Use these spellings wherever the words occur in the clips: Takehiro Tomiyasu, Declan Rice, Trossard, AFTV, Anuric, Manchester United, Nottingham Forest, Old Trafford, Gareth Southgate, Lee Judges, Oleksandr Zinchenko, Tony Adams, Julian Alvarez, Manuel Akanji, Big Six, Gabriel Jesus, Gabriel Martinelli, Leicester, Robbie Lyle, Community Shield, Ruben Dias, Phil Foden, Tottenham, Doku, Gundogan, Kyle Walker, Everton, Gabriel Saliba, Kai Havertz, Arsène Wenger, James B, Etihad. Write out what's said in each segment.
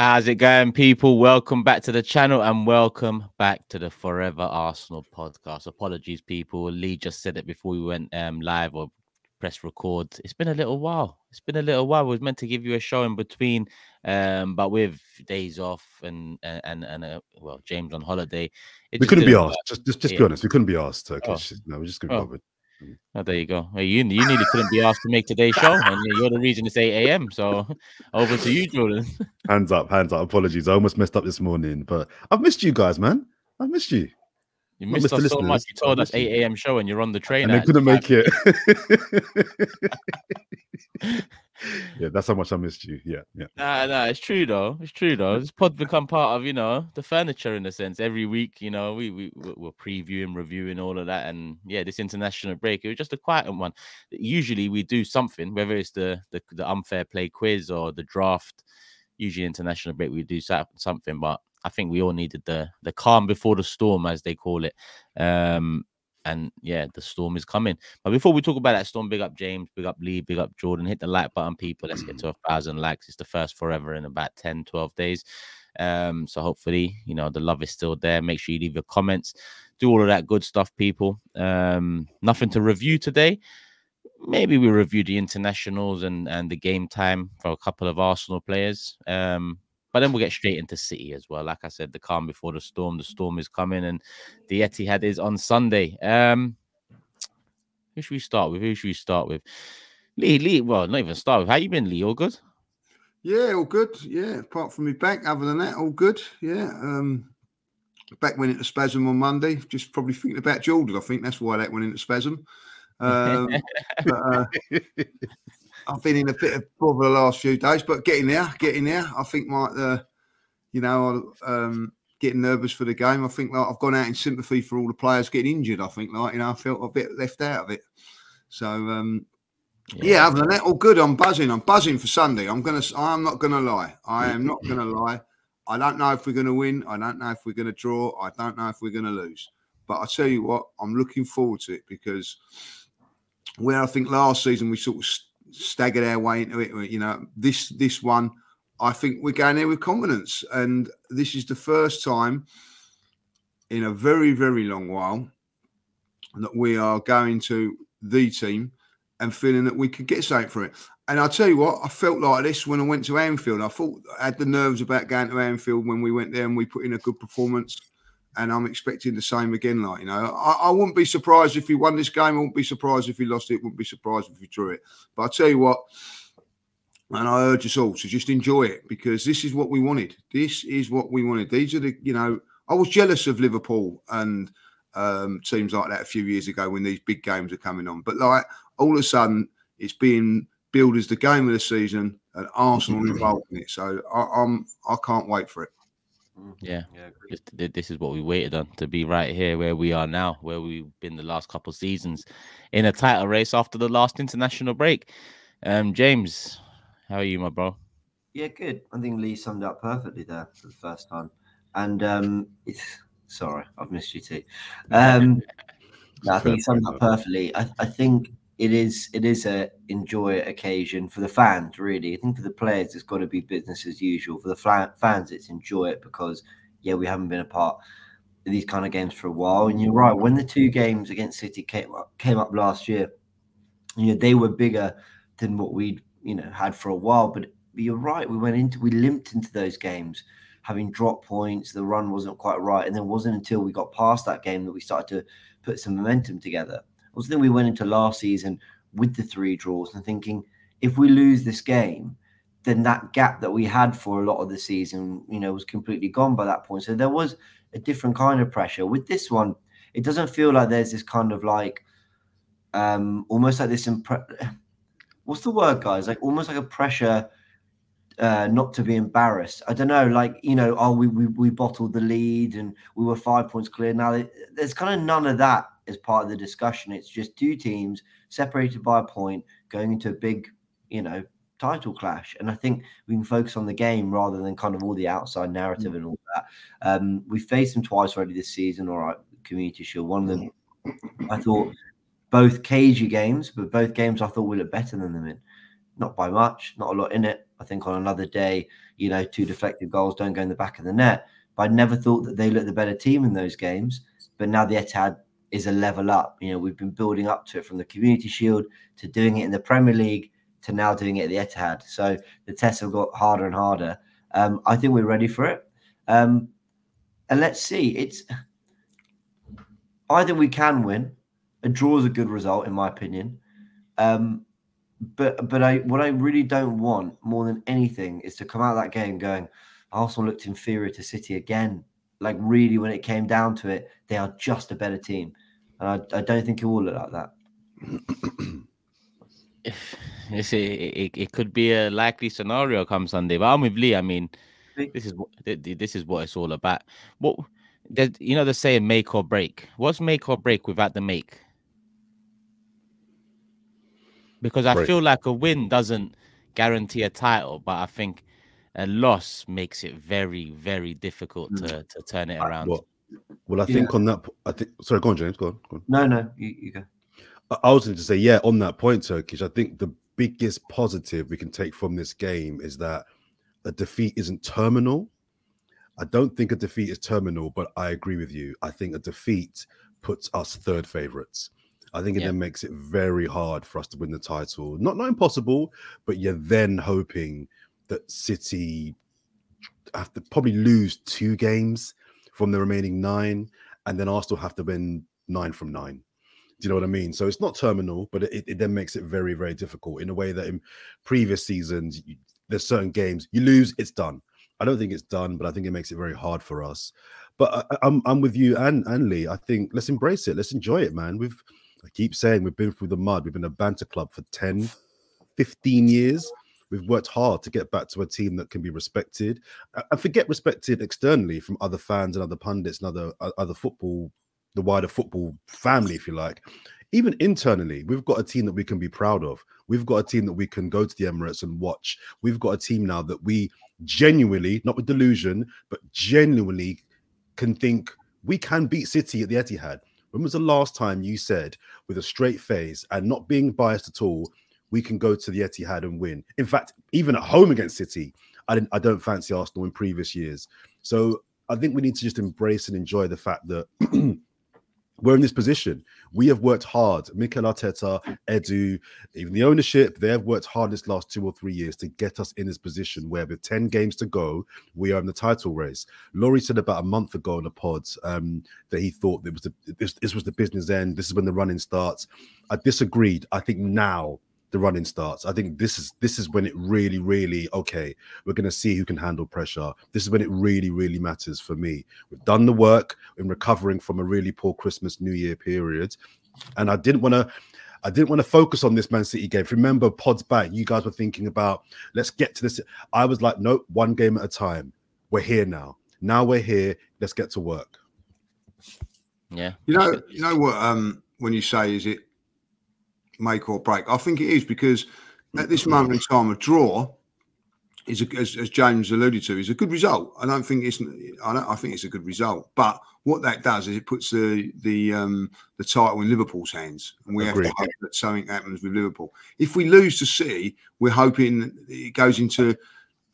How's it going, people? Welcome back to the channel and welcome back to the Forever Arsenal podcast. Apologies, people. Lee just said it before we went live or press record. It's been a little while. We was meant to give you a show in between, but with days off and well, James on holiday, we couldn't be asked. Just be honest, we couldn't be asked. Turkish. No, we're just gonna cover it. Oh, there you go. You nearly couldn't be asked to make today's show, and you're the reason it's 8 a.m. So over to you, Jordan. Hands up, hands up. Apologies, I almost messed up this morning, but I've missed you guys, man. I've missed you. You missed us so much. You told us 8 a.m. show, and you're on the train. And I couldn't make it. Yeah, that's how much I missed you. Yeah, yeah. Nah, it's true though. It's true though. This pod become part of the furniture in a sense. Every week, we're previewing, reviewing all of that, and yeah, this international break, it was just a quiet one. Usually we do something, whether it's the unfair play quiz or the draft. Usually international break we do something, but I think we all needed the calm before the storm, as they call it. And yeah, the storm is coming. But before we talk about that storm, big up James, big up Lee, big up Jordan. Hit the like button, people. Let's get to 1,000 likes. It's the first forever in about 10, 12 days. So hopefully, the love is still there. Make sure you leave your comments. Do all of that good stuff, people. Nothing to review today. Maybe we review the internationals and the game time for a couple of Arsenal players. But then we'll get straight into City as well. Like I said, the calm before the storm. The storm is coming, and the Etihad is on Sunday. Who should we start with? Lee, well, not even start with. How you been, Lee? All good? Yeah, all good. Yeah, apart from me back. Other than that, all good. Yeah. Back went into spasm on Monday. Just probably thinking about Jordan. I think that's why that went into spasm. I've been in a bit of bother the last few days, but getting there. I think getting nervous for the game. I think I've gone out in sympathy for all the players getting injured. I think I felt a bit left out of it. So yeah, other than that, all good. I'm buzzing for Sunday. I'm not gonna lie. I am not gonna lie. I don't know if we're gonna win. I don't know if we're gonna draw. I don't know if we're gonna lose. But I tell you what, I'm looking forward to it, because where I think last season we sort of staggered our way into it, this one, I think we're going there with confidence, and this is the first time in a very, very long while that we are going to the team and feeling that we could get something for it. And I'll tell you what, I felt like this when I went to Anfield. I had the nerves about going to Anfield when we went there and we put in a good performance, and I'm expecting the same again. I wouldn't be surprised if we won this game. I wouldn't be surprised if we lost it. Wouldn't be surprised if we drew it. But I'll tell you what, and I urge us all to just enjoy it, because this is what we wanted. This is what we wanted. These are the, I was jealous of Liverpool and teams like that a few years ago when these big games are coming on. But all of a sudden, it's being billed as the game of the season, and Arsenal involved in it. So I can't wait for it. Yeah, this is what we waited on, to be right here where we are now, where we've been the last couple of seasons, in a title race after the last international break. James, how are you, my bro? Yeah, good. I think Lee summed up perfectly there for the first time. And sorry, I've missed you too. No, I think he summed up perfectly. I think it is a enjoy occasion for the fans, really. I think for the players, it's got to be business as usual. For the fans, it's enjoy it, because, yeah, we haven't been a part of these kind of games for a while. And you're right, when the two games against City came up last year, they were bigger than what we'd, had for a while. But you're right, we limped into those games, having dropped points. The run wasn't quite right. And it wasn't until we got past that game that we started to put some momentum together. Also, then we went into last season with the 3 draws and thinking, if we lose this game, then that gap that we had for a lot of the season, was completely gone by that point. So there was a different kind of pressure. With this one, it doesn't feel like there's this kind of almost like this. What's the word, guys? Like almost like a pressure not to be embarrassed. I don't know. Oh, we bottled the lead and we were 5 points clear. Now there's kind of none of that as part of the discussion. It's just two teams separated by a point going into a big, title clash. And I think we can focus on the game rather than kind of all the outside narrative and all that. We faced them twice already this season, all right, Community Shield. One of them, I thought, both cagey games, but both games I thought we looked better than them in. Not by much, not a lot in it. I think on another day, you know, two deflected goals don't go in the back of the net. But I never thought that they looked the better team in those games. But now the Etihad is a level up. You know, we've been building up to it from the Community Shield to doing it in the Premier League to now doing it at the Etihad. So the tests have got harder and harder. I think we're ready for it. And let's see. I think we can win. A draw is a good result, in my opinion. But what I really don't want more than anything is to come out of that game going, Arsenal looked inferior to City again. Like, really, when it came down to it, they are just a better team. And I don't think it will look like that. It could be a likely scenario come Sunday. But I'm with Lee. I mean, this is what it's all about. You know, they're saying make or break. What's make or break without the make? Because I feel like a win doesn't guarantee a title, but I think a loss makes it very, very difficult to turn it around. Well, I think on that, sorry, go on, James, go on. No, you go. I was going to say, yeah, on that point, Turkish, I think the biggest positive we can take from this game is that a defeat isn't terminal. I don't think a defeat is terminal, but I agree with you. I think a defeat puts us third favourites. I think it then makes it very hard for us to win the title. Not impossible, but you're then hoping that City have to probably lose 2 games from the remaining 9, and then Arsenal have to win 9 from 9. Do you know what I mean? So it's not terminal, but it then makes it very, very difficult in a way that in previous seasons, there's certain games you lose, it's done. I don't think it's done, but I think it makes it very hard for us. But I'm with you and Lee. I think let's embrace it. Let's enjoy it, man. I keep saying we've been through the mud. We've been a banter club for 10, 15 years. We've worked hard to get back to a team that can be respected. And forget respected externally from other fans and other pundits and other football, the wider football family, if you like. Even internally, we've got a team that we can be proud of. We've got a team that we can go to the Emirates and watch. We've got a team now that we genuinely, not with delusion, but genuinely can think we can beat City at the Etihad. When was the last time you said with a straight face and not being biased at all, we can go to the Etihad and win? In fact, even at home against City, I don't fancy Arsenal in previous years. So I think we need to just embrace and enjoy the fact that we're in this position. We have worked hard. Mikel Arteta, Edu, even the ownership, they have worked hard this last 2 or 3 years to get us in this position where with 10 games to go, we are in the title race. Laurie said about a month ago in the pods that he thought this was the business end. This is when the running starts. I disagreed. I think now the running starts. I think this is when it really, really, okay, we're going to see who can handle pressure. This is when it really, really matters for me. We've done the work in recovering from a really poor Christmas, New Year period. And I didn't want to focus on this Man City game. If you remember pods back, you guys were thinking about, let's get to this. I was like, nope, one game at a time. We're here now. Now we're here. Let's get to work. Yeah. You know what, when you say, is it make or break? I think it is, because at this moment in time, a draw is, as James alluded to, is a good result. I don't think it's. I think it's a good result. But what that does is it puts the title in Liverpool's hands, and we have to hope that something happens with Liverpool. If we lose to City, we're hoping it goes into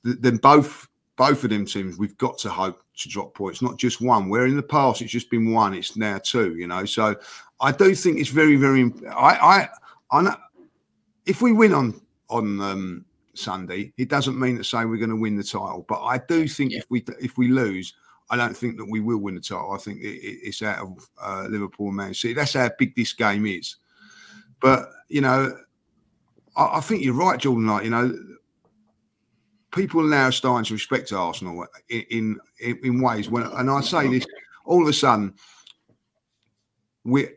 then both of them teams. We've got to hope to drop points, not just one. Where in the past it's just been one, it's now 2. You know, so I do think it's very, very. If we win on Sunday, it doesn't mean to say we're going to win the title. But I do think if we lose, I don't think that we will win the title. I think it's out of Liverpool and Man City. That's how big this game is. But, you know, I think you're right, Jordan. Like, you know, people now are starting to respect Arsenal in ways. And I say this, all of a sudden,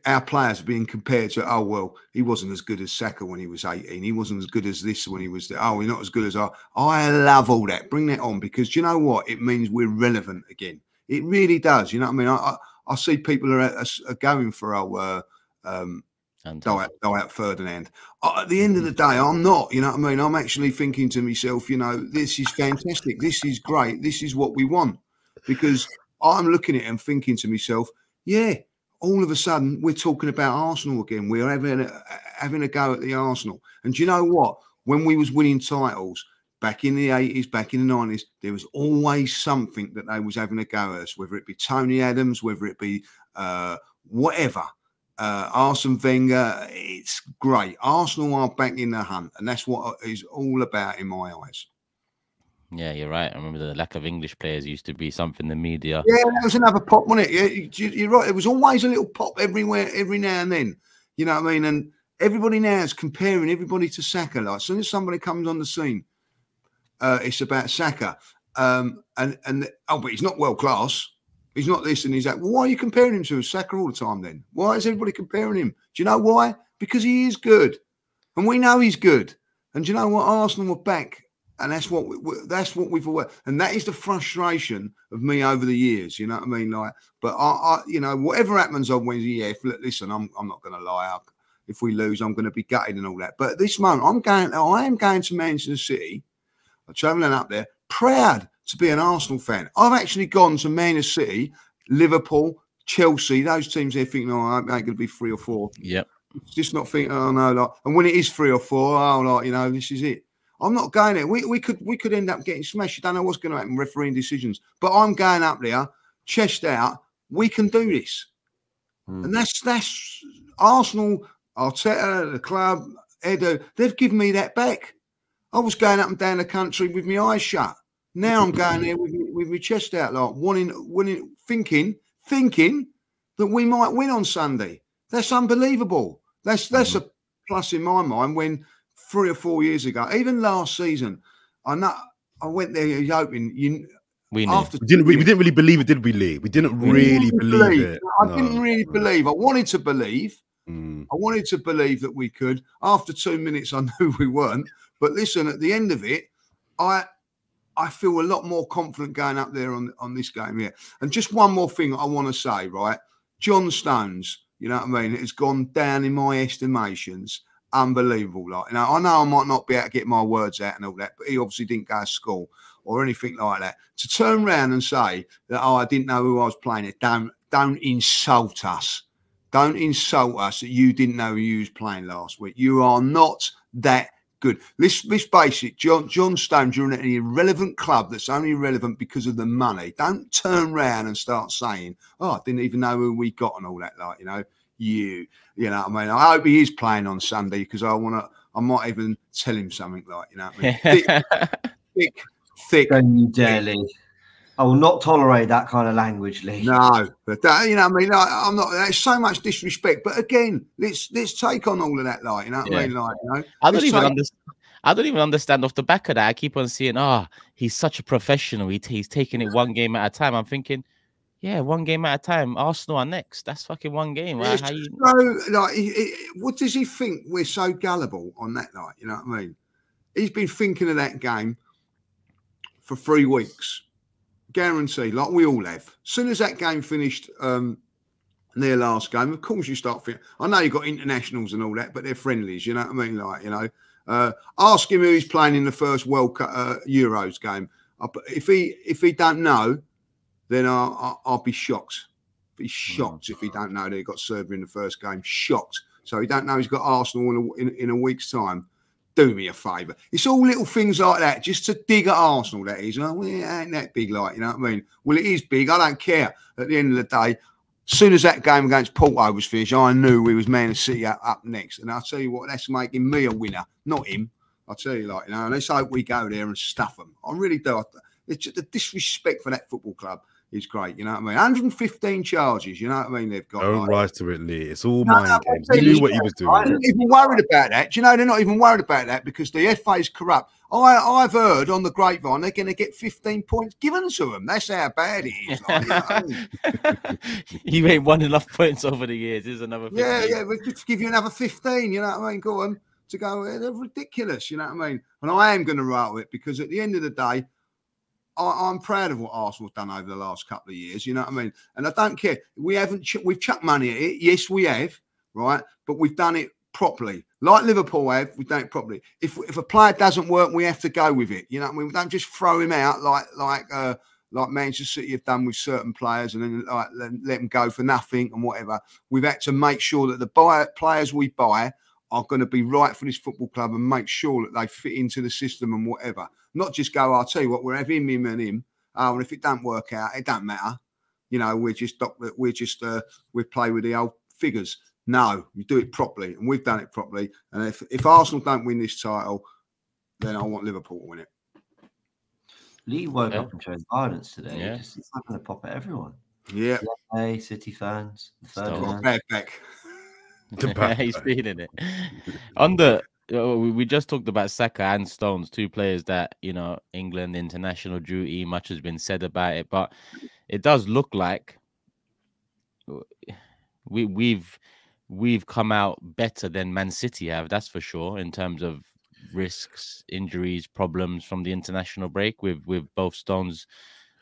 our players are being compared to, oh, well, he wasn't as good as Saka when he was 18. He wasn't as good as this when he was there. Oh, he's not as good as I. I love all that. Bring that on, because do you know what? It means we're relevant again. It really does. You know what I mean? I see people are going for our Doat Ferdinand. At the end of the day, I'm not. You know what I mean? I'm actually thinking to myself, you know, this is fantastic. This is great. This is what we want. Because I'm looking at it and thinking to myself, yeah, all of a sudden, we're talking about Arsenal again. We're having a go at the Arsenal. And do you know what? When we was winning titles, back in the 80s, back in the 90s, there was always something that they was having a go at us, whether it be Tony Adams, whether it be whatever. Arsene Wenger, it's great. Arsenal are back in the hunt, and that's what it's all about in my eyes. Yeah, you're right. I remember the lack of English players used to be something the media... Yeah, that was another pop, wasn't it? Yeah, you're right. There was always a little pop everywhere, every now and then. You know what I mean? And everybody now is comparing everybody to Saka. Like, as soon as somebody comes on the scene, it's about Saka. Oh, but he's not world-class. He's not this and he's that. Well, why are you comparing him to Saka all the time then? Why is everybody comparing him? Do you know why? Because he is good. And we know he's good. And do you know what? Arsenal were back. And that's what we've always, and that is the frustration of me over the years. You know what I mean? Like, but I you know, whatever happens on Wednesday, yeah. Listen, I'm not going to lie. If we lose, I'm going to be gutted and all that. But at this moment, I am going to Manchester City. I'm travelling up there, proud to be an Arsenal fan. I've actually gone to Manchester City, Liverpool, Chelsea. Those teams there thinking, oh, I ain't going to be 3 or 4. Yep. Just not thinking, oh no, like, and when it is 3 or 4, oh, like, you know, this is it. I'm not going there. We could end up getting smashed. You don't know what's going to happen, refereeing decisions. But I'm going up there, chest out. We can do this. Mm. And that's Arsenal, Arteta, the club, Edu. They've given me that back. I was going up and down the country with my eyes shut. Now I'm going there with my chest out, like thinking that we might win on Sunday. That's unbelievable. That's a plus in my mind when. 3 or 4 years ago, even last season, I went there hoping we didn't really believe it, did we, Lee? We didn't really believe it. I didn't really believe. I wanted to believe. I wanted to believe that we could. After 2 minutes, I knew we weren't. But listen, at the end of it, I feel a lot more confident going up there on this game here. And just one more thing I want to say, right? John Stones, you know what I mean? It has gone down in my estimations. Unbelievable. Like, now I know I might not be able to get my words out and all that, but he obviously didn't go to school or anything like that. To turn around and say that, oh, I didn't know who I was playing it, don't insult us. Don't insult us that you didn't know who you was playing last week. You are not that good. Let's face it, John Stones, you're an irrelevant club that's only relevant because of the money. Don't turn around and start saying, oh, I didn't even know who we got and all that, like, you know. You know what I mean? I hope he is playing on Sunday because I might even tell him something, like, you know what I mean? thick. Don't you dare, Lee. I will not tolerate that kind of language, Lee. No, but that, you know what I mean? I'm not, there's so much disrespect, but again, let's take on all of that, like, you know what I mean? Like, you know, I don't even understand off the back of that. I keep on seeing, ah, oh, he's such a professional. He's taking it one game at a time. I'm thinking, yeah, one game at a time. Arsenal are next. That's fucking one game. Right? How you... So, like, what does he think? We're so gullible on that night. You know what I mean? He's been thinking of that game for 3 weeks. Guaranteed, like we all have. As soon as that game finished, their last game, of course you start thinking, I know you've got internationals and all that, but they're friendlies. You know what I mean? Like, you know, ask him who he's playing in the first World Cup, Euros game. If he don't know, then I'll be shocked. Be shocked if he don't know that he got Serbia in the first game. Shocked. So he don't know he's got Arsenal in a week's time. Do me a favour. It's all little things like that, just to dig at Arsenal, that is. Oh, well, it ain't that big, like, you know what I mean? Well, it is big. I don't care. At the end of the day, as soon as that game against Porto was finished, I knew we was Man City up next. And I'll tell you what, that's making me a winner, not him. I'll tell you, like, you know, let's hope we go there and stuff them. I really do. It's just the disrespect for that football club. It's great, you know what I mean? 115 charges, you know what I mean? They've got. Don't rise to it, Lee. It's all mind games. He knew what he was doing. I'm not even worried about that. Do you know they're not even worried about that because the FA is corrupt. I've heard on the grapevine they're going to get 15 points given to them. That's how bad it is. Like, you know what I mean? You ain't won enough points over the years. There's another 15. Yeah. We'll give you another 15. You know what I mean? Go on to go. They're ridiculous. You know what I mean? And I am going to rattle it because at the end of the day. I'm proud of what Arsenal's done over the last couple of years, you know what I mean? And I don't care. We've chucked money at it. Yes, we have, right? But we've done it properly. Like Liverpool have, we've done it properly. If a player doesn't work, we have to go with it. You know what I mean? We don't just throw him out like Manchester City have done with certain players and then like, let them go for nothing and whatever. We've had to make sure that the players we buy are going to be right for this football club and make sure that they fit into the system and whatever. Not just go, I'll tell you what, we're having him and him. Oh, and if it don't work out, it don't matter. You know, we play with the old figures. No, you do it properly, and we've done it properly. And if Arsenal don't win this title, then I want Liverpool to win it. Lee woke up and chose violence today. Yeah. It's not going to pop at everyone. Yeah. Hey, City fans. He's feeling it. We just talked about Saka and Stones, two players that, you know, England international duty, much has been said about it, but it does look like we've come out better than Man City have, that's for sure, in terms of risks, injuries, problems from the international break with both Stones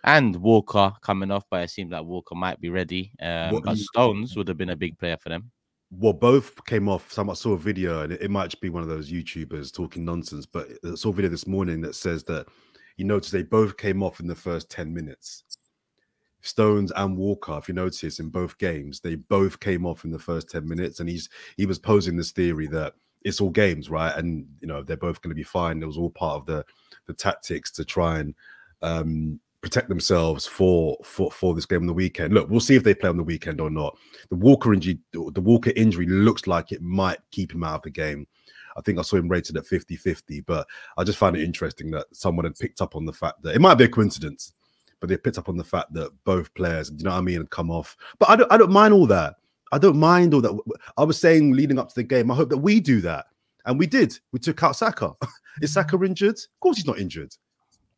and Walker coming off, but it seems like Walker might be ready. But Stones would have been a big player for them. Well, both came off. So I saw a video, and it might just be one of those YouTubers talking nonsense, but I saw a video this morning that says that, you notice they both came off in the first 10 minutes. Stones and Walker, if you notice, in both games, they both came off in the first 10 minutes, and he was posing this theory that it's all games, right? And, you know, they're both going to be fine. It was all part of the tactics to try and protect themselves for this game on the weekend. Look, we'll see if they play on the weekend or not. The Walker injury looks like it might keep him out of the game. I think I saw him rated at 50-50, but I just found it interesting that someone had picked up on the fact that it might be a coincidence, but they picked up on the fact that both players, you know what I mean, had come off. But I don't mind all that. I don't mind all that. I was saying leading up to the game, I hope that we do that, and we did. We took out Saka. Is Saka injured? Of course he's not injured.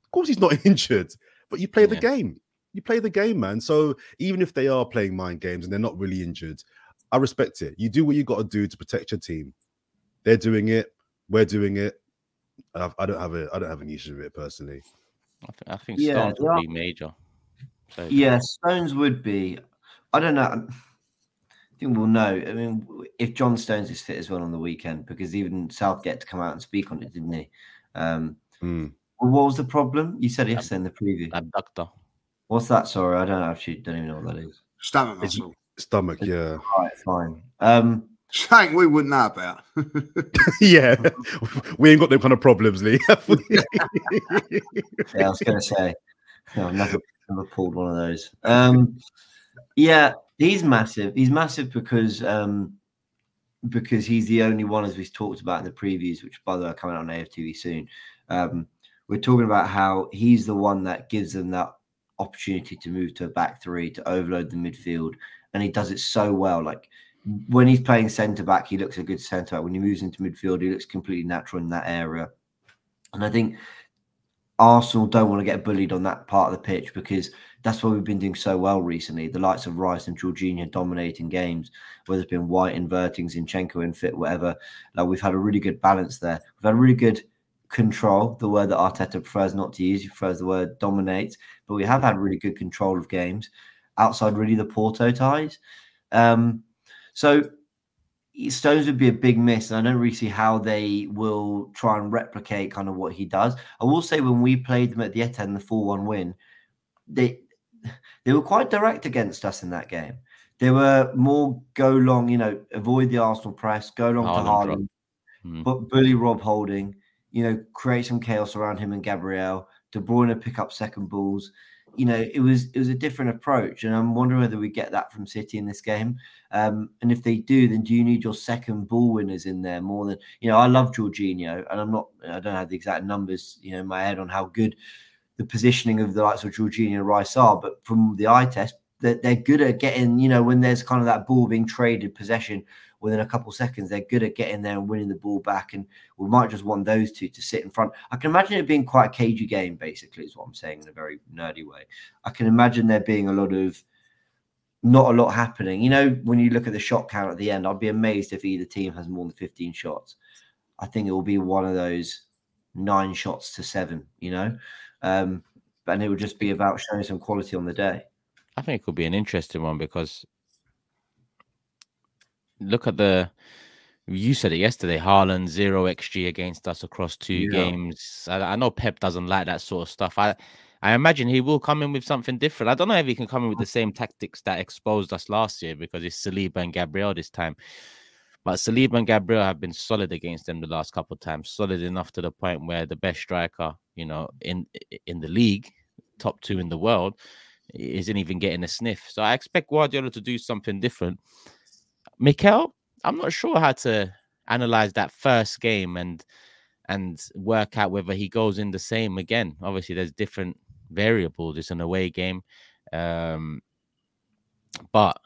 Of course he's not injured. But you play the game. You play the game, man. So even if they are playing mind games and they're not really injured, I respect it. You do what you got to do to protect your team. They're doing it. We're doing it. I don't have an issue with it personally. I think Stones would be major. So, yeah, Stones would be. I don't know. I think we'll know. I mean, if John Stones is fit as well on the weekend, because even Southgate had to come out and speak on it, didn't he? What was the problem? You said yesterday in the preview. Abductor. What's that? Sorry, I don't even know what that is. Stomach muscle. Stomach, yeah. All right, fine. Something we wouldn't know about. Yeah. We ain't got them kind of problems, Lee. Yeah, I was going to say. No, I've never pulled one of those. Yeah, he's massive. He's massive because he's the only one, as we've talked about in the previews, which, by the way, are coming out on AFTV soon. We're talking about how he's the one that gives them that opportunity to move to a back three, to overload the midfield. And he does it so well. Like when he's playing centre-back, he looks a good centre-back. When he moves into midfield, he looks completely natural in that area. And I think Arsenal don't want to get bullied on that part of the pitch, because that's what we've been doing so well recently. The likes of Rice and Jorginho dominating games, whether it's been White inverting, Zinchenko infit, whatever. Like we've had a really good balance there. We've had a really good... control, the word that Arteta prefers not to use. He prefers the word dominates, but we have had really good control of games outside really the Porto ties. So Stones would be a big miss, and I don't really see how they will try and replicate kind of what he does. I will say when we played them at the Etihad in the 4-1 win, they were quite direct against us in that game. They were more go long, you know, avoid the Arsenal press, go long to Haaland, but bully Rob Holding. You know, create some chaos around him and Gabriel. De Bruyne pick up second balls. You know, it was a different approach, and I'm wondering whether we get that from City in this game. And if they do, then do you need your second ball winners in there more than, you know? I love Jorginho, and I don't have the exact numbers, you know, in my head on how good the positioning of the likes of Jorginho and Rice are, but from the eye test, that they're good at getting, you know, when there's kind of that ball being traded possession within a couple of seconds, they're good at getting there and winning the ball back. And we might just want those two to sit in front. I can imagine it being quite a cagey game, basically, is what I'm saying in a very nerdy way. I can imagine there being not a lot happening. You know, when you look at the shot count at the end, I'd be amazed if either team has more than 15 shots. I think it will be one of those 9 shots to 7, you know, and it would just be about showing some quality on the day. I think it could be an interesting one, because look at you said it yesterday, Haaland, 0 XG against us across 2 games. I know Pep doesn't like that sort of stuff. I imagine he will come in with something different. I don't know if he can come in with the same tactics that exposed us last year, because it's Saliba and Gabriel this time. But Saliba and Gabriel have been solid against them the last couple of times, solid enough to the point where the best striker, you know, in the league, top two in the world, isn't even getting a sniff. So I expect Guardiola to do something different. Mikel, I'm not sure how to analyze that first game and work out whether he goes in the same again. Obviously, there's different variables. It's an away game. But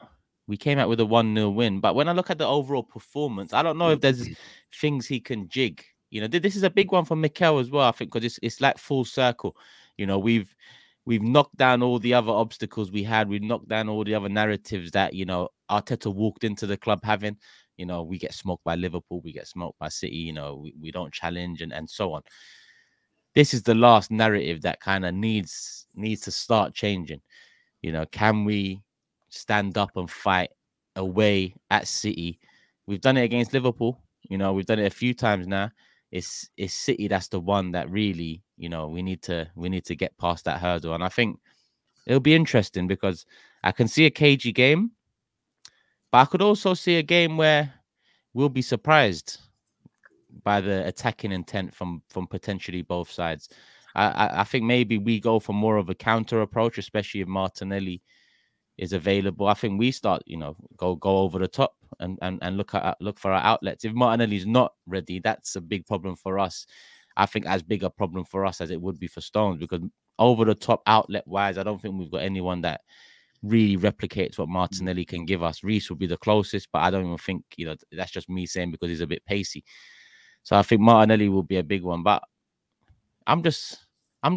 we came out with a 1-0 win. But when I look at the overall performance, I don't know if there's things he can jig. You know, this is a big one for Mikel as well, I think, because it's like full circle. You know, we've knocked down all the other obstacles we had. We've knocked down all the other narratives that, you know, Arteta walked into the club having. You know, we get smoked by Liverpool, we get smoked by City, you know, we don't challenge and so on. This is the last narrative that kind of needs to start changing. You know, can we stand up and fight away at City? We've done it against Liverpool. You know, we've done it a few times now. It's City that's the one that really, you know, we need to get past that hurdle. And I think it'll be interesting because I can see a cagey game. But I could also see a game where we'll be surprised by the attacking intent from potentially both sides. I think maybe we go for more of a counter approach, especially if Martinelli is available. I think we start, you know, go over the top and look for our outlets. If Martinelli's not ready, that's a big problem for us. I think as big a problem for us as it would be for Stones, because over the top outlet wise, I don't think we've got anyone that really replicates what Martinelli can give us. Reece would be the closest, but I don't even think, you know, that's just me saying because he's a bit pacey. So I think Martinelli will be a big one. But I'm just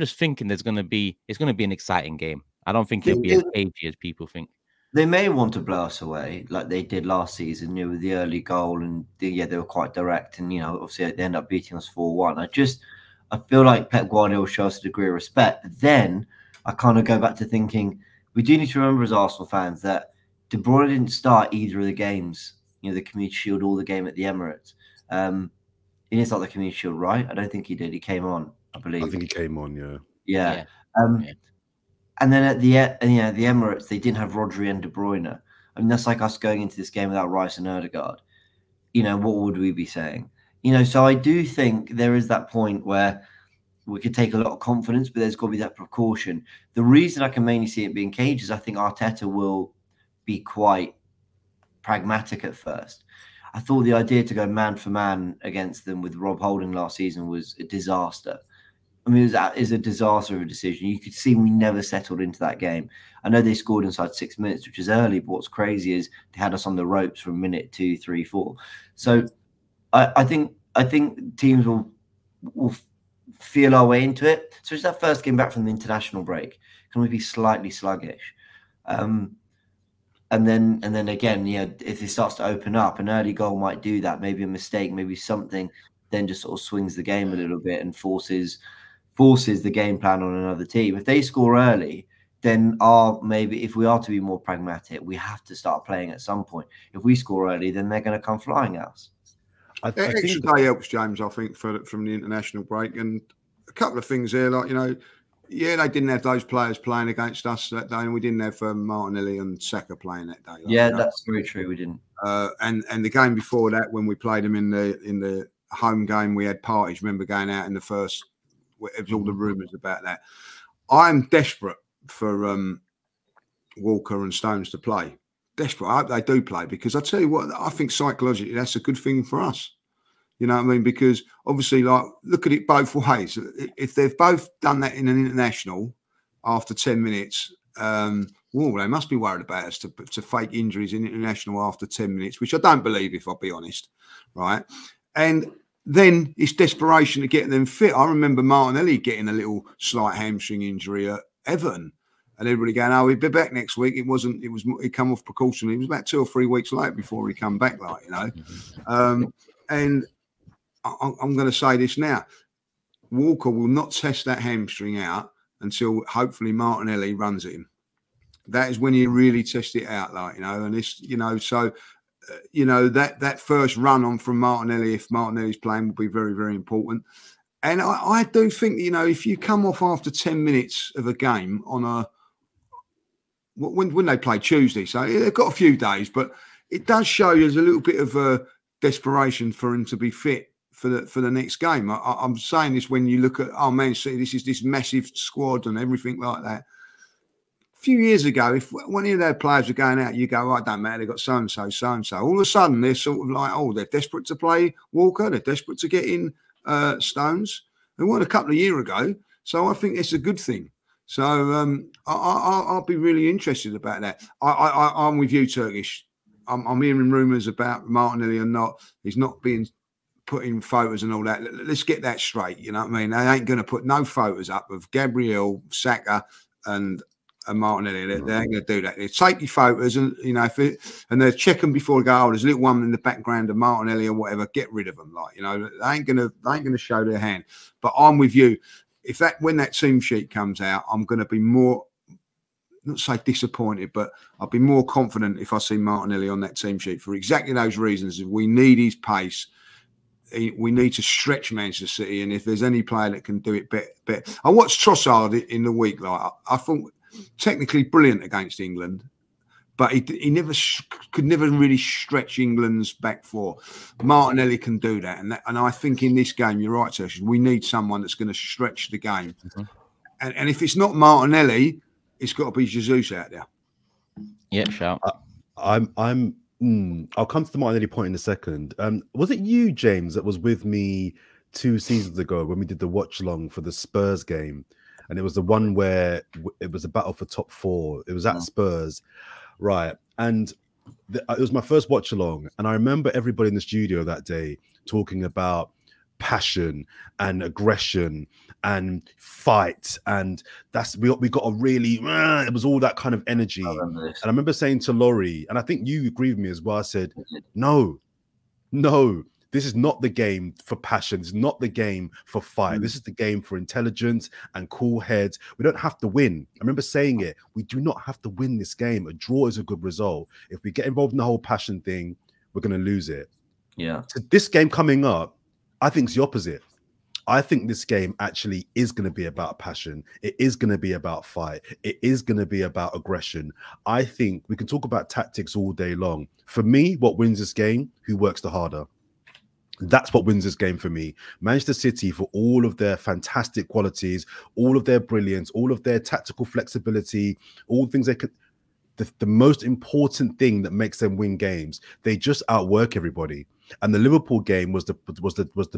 thinking it's gonna be an exciting game. I don't think it'll be as cagey as people think. They may want to blow us away like they did last season, you know, with the early goal and they were quite direct, and you know, obviously they end up beating us 4-1. I feel like Pep Guardiola shows a degree of respect. But then I kind of go back to thinking, we do need to remember as Arsenal fans that De Bruyne didn't start either of the games, you know, the Community Shield or the game at the Emirates. He didn't start the Community Shield, right? I don't think he did. He came on, I believe. I think he came on, yeah. Yeah. And then at the Emirates, they didn't have Rodri and De Bruyne. I mean, that's like us going into this game without Rice and Odegaard. You know, what would we be saying? You know, so I do think there is that point where we could take a lot of confidence, but there's got to be that precaution. The reason I can mainly see it being caged is I think Arteta will be quite pragmatic at first. I thought the idea to go man for man against them with Rob Holding last season was a disaster. I mean, it was a disaster of a decision. You could see we never settled into that game. I know they scored inside 6 minutes, which is early, but what's crazy is they had us on the ropes from minute 2, 3, 4. So I think teams will feel our way into it. So it's that first game back from the international break. Can we be slightly sluggish? And then again, yeah, if it starts to open up, an early goal might do that. Maybe a mistake, maybe something, then just sort of swings the game a little bit and forces the game plan on another team. If they score early, then maybe if we are to be more pragmatic, we have to start playing at some point. If we score early, then they're going to come flying at us. I think extra day helps, James, I think, from the international break. And a couple of things here, like, you know, yeah, they didn't have those players playing against us that day, and we didn't have Martinelli and Saka playing that day. Like, yeah, you know? That's very true, we didn't. And the game before that, when we played them in the home game, we had parties. Remember going out in the first, it was all the rumours about that. I'm desperate for Walker and Stones to play. Desperate. I hope they do play, because I tell you what, I think psychologically that's a good thing for us. You know what I mean? Because obviously, like, look at it both ways. If they've both done that in an international after 10 minutes, they must be worried about us to fake injuries in international after 10 minutes, which I don't believe, if I'll be honest, right? And then it's desperation to get them fit. I remember Martinelli getting a little slight hamstring injury at Everton. And everybody going, oh, he'd be back next week. He'd come off precaution. It was about 2 or 3 weeks later before he come back, like, you know. And I'm going to say this now. Walker will not test that hamstring out until hopefully Martinelli runs at him. That is when you really test it out, like, you know. And it's, you know, so, you know, that first run on from Martinelli, if Martinelli's playing, will be very, very important. And I do think, you know, if you come off after 10 minutes of a game on a, when they play Tuesday, so they've got a few days, but it does show you there's a little bit of a desperation for him to be fit for the next game. I'm saying this when you look at Man City, this is this massive squad and everything like that. A few years ago, if one of their players were going out, you go, oh, it don't matter, they've got so-and-so, so-and-so. All of a sudden, they're sort of like, oh, they're desperate to play Walker, they're desperate to get in Stones. They weren't a couple of years ago, so I think it's a good thing. So I'll be really interested about that. I'm with you, Turkish. I'm hearing rumours about Martinelli and not. He's not being put in photos and all that. Let's get that straight. You know what I mean? They ain't going to put no photos up of Gabriel, Saka and Martinelli. They ain't going to do that. They take your photos and, you know, and they'll check them before they go, oh, there's a little one in the background of Martinelli or whatever. Get rid of them. Like, you know, they ain't going to show their hand. But I'm with you. If that, when that team sheet comes out, I'm going to be more, not say disappointed, but I'll be more confident if I see Martinelli on that team sheet for exactly those reasons. We need his pace. We need to stretch Manchester City, and if there's any player that can do it better. I watched Trossard in the week. Like, I thought technically brilliant against England, but he could never really stretch England's back four. Martinelli can do that, and I think in this game, you're right, Tertius, we need someone that's going to stretch the game. And if it's not Martinelli, it's got to be Jesus out there. Yeah, shout. I'll come to the Martinelli point in a second. Was it you, James, that was with me 2 seasons ago when we did the watch along for the Spurs game? And it was the one where it was a battle for top four. It was at Spurs, right? And it was my first watch along. And I remember everybody in the studio that day talking about passion and aggression and fight, and that's we got a really it was all that kind of energy. And I remember saying to Laurie, and I think you agree with me as well, I said, no, this is not the game for passion, it's not the game for fight, this is the game for intelligence and cool heads. We don't have to win. I remember saying it, we do not have to win this game. A draw is a good result. If we get involved in the whole passion thing, we're going to lose it. Yeah, so this game coming up, I think it's the opposite. I think this game actually is going to be about passion. It is going to be about fight. It is going to be about aggression. I think we can talk about tactics all day long. For me, what wins this game? Who works the harder? That's what wins this game for me. Manchester City, for all of their fantastic qualities, all of their brilliance, all of their tactical flexibility, all the things they could... The most important thing that makes them win games, they just outwork everybody. And the Liverpool game was the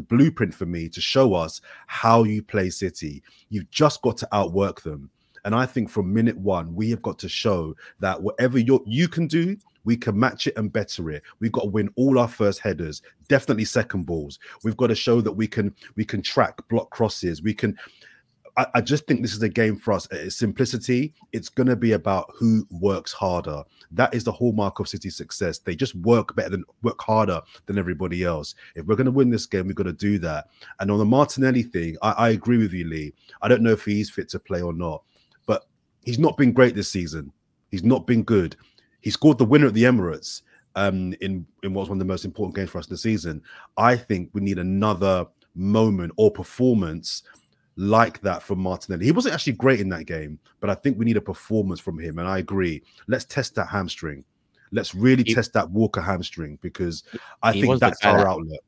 blueprint for me to show us how you play City. You've just got to outwork them. And I think from minute one, we have got to show that whatever you can do, we can match it and better it. We've got to win all our first headers, definitely second balls. We've got to show that we can track, block crosses. We can... I just think this is a game for us. It's simplicity. It's going to be about who works harder. That is the hallmark of City's success. They just work harder than everybody else. If we're going to win this game, we've got to do that. And on the Martinelli thing, I agree with you, Lee. I don't know if he's fit to play or not, but he's not been great this season. He's not been good. He scored the winner at the Emirates in what was one of the most important games for us this season. I think we need another moment or performance like that from Martinelli. He wasn't actually great in that game, but I think we need a performance from him. And I agree. Let's test that hamstring. Let's really test that Walker hamstring, because I think that's our outlet.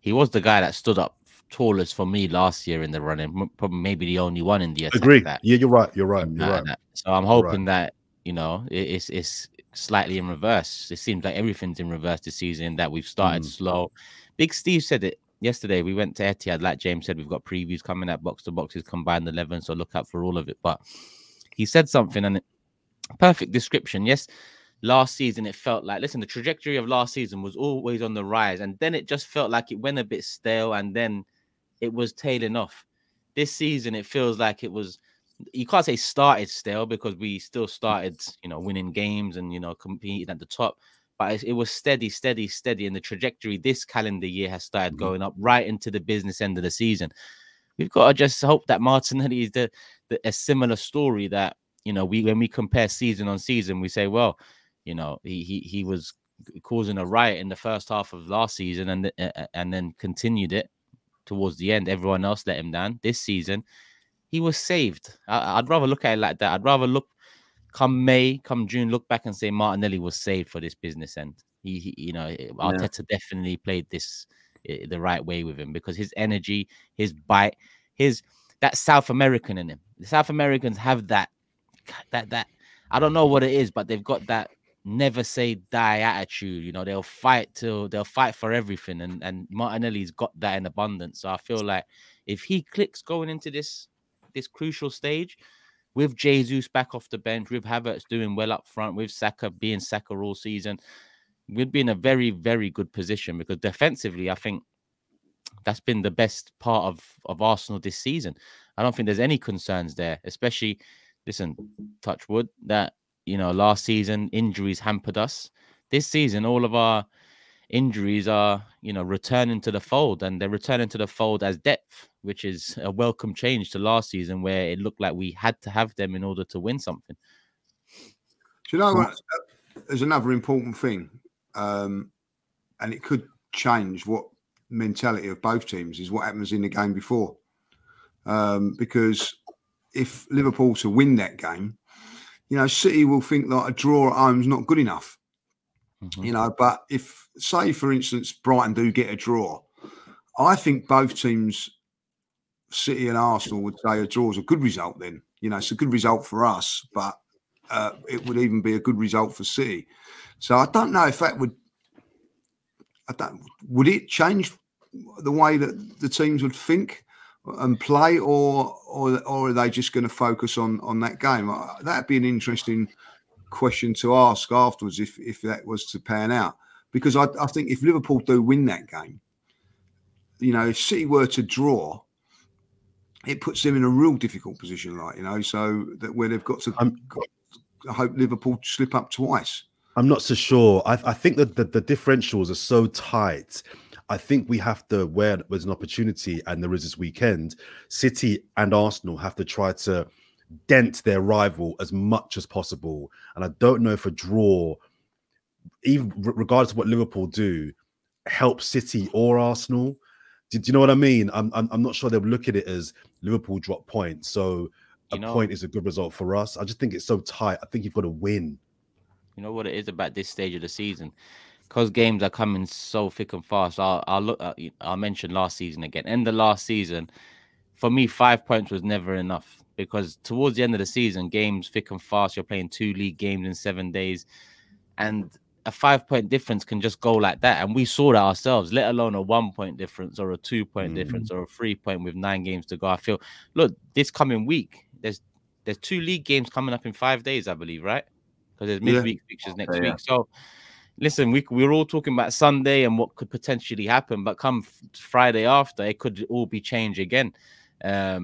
He was the guy that stood up tallest for me last year in the running, probably maybe the only one in the attack. Agree. That, yeah, you're right. You're right. You're right. So I'm hoping that, you know, it's slightly in reverse. It seems like everything's in reverse this season, that we've started slow. Big Steve said it yesterday. We went to Etihad, like James said, we've got previews coming at Box to Box's combined 11, so look out for all of it. But he said something, and perfect description. Yes, last season it felt like, listen, the trajectory of last season was always on the rise, and then it just felt like it went a bit stale, and then it was tailing off. This season it feels like it was, you can't say started stale, because we still started, you know, winning games and, you know, competing at the top. But it was steady, steady, steady. And the trajectory this calendar year has started going up right into the business end of the season. We've got to just hope that Martinelli is a similar story, that, you know, when we compare season on season, we say, well, you know, he was causing a riot in the first half of last season and then continued it towards the end. Everyone else let him down. This season, he was saved. I'd rather look at it like that. I'd rather look... Come May, come June, look back and say Martinelli was saved for this business end. Arteta definitely played this the right way with him, because his energy, his bite, his that South American in him. The South Americans have that I don't know what it is, but they've got that never say die attitude. You know, they'll fight for everything, and Martinelli's got that in abundance. So I feel like if he clicks going into this crucial stage, with Jesus back off the bench, with Havertz doing well up front, with Saka being Saka all season, we'd be in a very, very good position, because defensively, I think that's been the best part of Arsenal this season. I don't think there's any concerns there, especially, listen, touch wood, that, you know, last season, injuries hampered us. This season, all of our injuries are, you know, returning to the fold, and they're returning to the fold as depth, which is a welcome change to last season, where it looked like we had to have them in order to win something. Do you know what? There's another important thing, and it could change what mentality of both teams is what happens in the game before. Because if Liverpool to win that game, you know, City will think like a draw at home is not good enough. Mm-hmm. You know, but if, say, for instance, Brighton do get a draw, I think both teams, City and Arsenal, would say a draw is a good result then. You know, it's a good result for us, but it would even be a good result for City. So I don't know if that would... would it change the way that the teams would think and play, or are they just going to focus on that game? That'd be an interesting question to ask afterwards if that was to pan out, because I think if Liverpool do win that game, you know, if City were to draw, it puts them in a real difficult position, right? You know, so that where they've got to, I hope Liverpool slip up twice. I'm not so sure. I think that the differentials are so tight. I think we have to, where there's an opportunity, and there is this weekend, City and Arsenal have to try to dent their rival as much as possible. And I don't know if a draw, even regardless of what Liverpool do, helps City or Arsenal. Do you know what I mean? I'm not sure they'll look at it as Liverpool drop points, so a point is a good result for us. I just think it's so tight. I think you've got to win. You know what it is about this stage of the season? Because games are coming so thick and fast. I'll mention last season again. End of last season, for me, 5 points was never enough, because towards the end of the season, games thick and fast. You're playing 2 league games in 7 days, and a 5-point difference can just go like that. And we saw that ourselves. Let alone a 1-point difference, or a 2-point difference, or a 3-point with 9 games to go. I feel, look, this coming week, there's 2 league games coming up in 5 days, I believe, right? Because there's midweek fixtures next week, so. Listen, we're all talking about Sunday and what could potentially happen, but come Friday after, it could all be changed again. I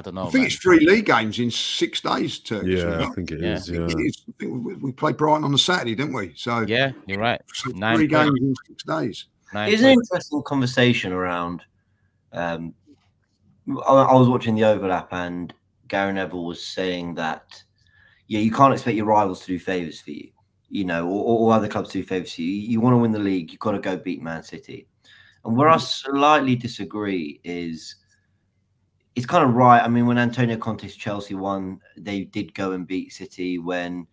don't know. I think it's 3 league games in 6 days, too. Yeah, I think it is. Yeah. We play Brighton on the Saturday, didn't we? So yeah, you're right. So 3 games in 6 days. It's an interesting conversation around. I was watching The Overlap, and Gary Neville was saying that, yeah, you can't expect your rivals to do favours for you. You know, or other clubs do favours you. You want to win the league, you've got to go beat Man City. And where I slightly disagree is, it's kind of right. I mean, when Antonio Conte's Chelsea won, they did go and beat City. When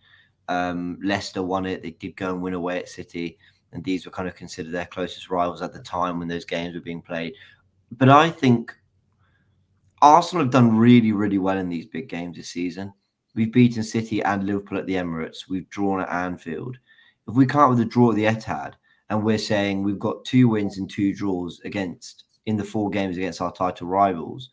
Leicester won it, they did go and win away at City. And these were kind of considered their closest rivals at the time when those games were being played. But I think Arsenal have done really, really well in these big games this season. We've beaten City and Liverpool at the Emirates. We've drawn at Anfield. If we can't with a draw at the Etihad, and we're saying we've got 2 wins and 2 draws against in the 4 games against our title rivals,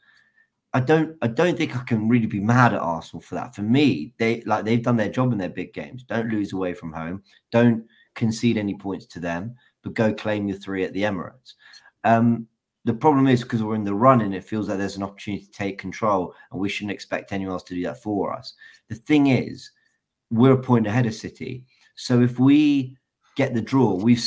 I don't think I can really be mad at Arsenal for that. For me, they've done their job in their big games. Don't lose away from home. Don't concede any points to them, but go claim your 3 at the Emirates. The problem is, because we're in the run and it feels like there's an opportunity to take control, and we shouldn't expect anyone else to do that for us. The thing is, we're a point ahead of City. So if we get the draw, we've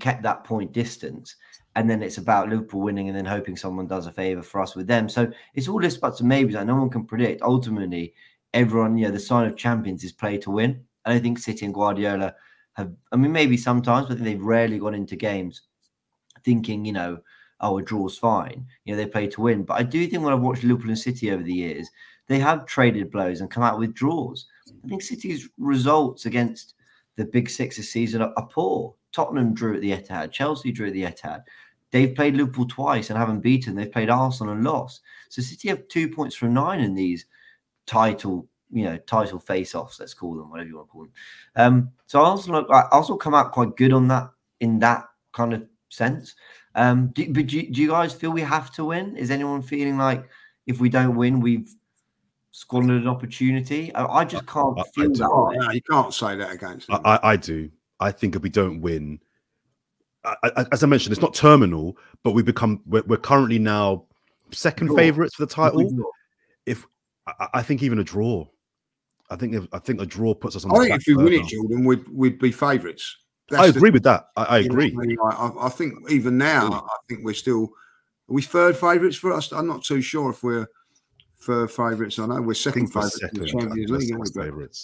kept that point distance, and then it's about Liverpool winning and then hoping someone does a favour for us with them. So it's all this buts and maybes that no one can predict. Ultimately, everyone, you know, the sign of champions is play to win. I don't think City and Guardiola have, I mean, maybe sometimes, but I think they've rarely gone into games thinking, you know, oh, a draw's fine. You know, they play to win. But I do think when I've watched Liverpool and City over the years, they have traded blows and come out with draws. I think City's results against the Big Six this season are poor. Tottenham drew at the Etihad. Chelsea drew at the Etihad. They've played Liverpool twice and haven't beaten. They've played Arsenal and lost. So City have 2 points from 9 in these title face-offs, let's call them, whatever you want to call them. So Arsenal come out quite good on that, in that kind of sense. Do you guys feel we have to win? Is anyone feeling like if we don't win, we've squandered an opportunity? I just can't feel that. Oh, no, you can't say that against them. I do. I think if we don't win, as I mentioned, it's not terminal, but we're currently now second favourites for the title. If I think even a draw, I think a draw puts us on. I think if you win it, Jordan, we'd be favourites. I agree with that. I agree. I think even now, I think we're still. Are we third favourites for us? I'm not too sure if we're third favourites. I know we're second favourites.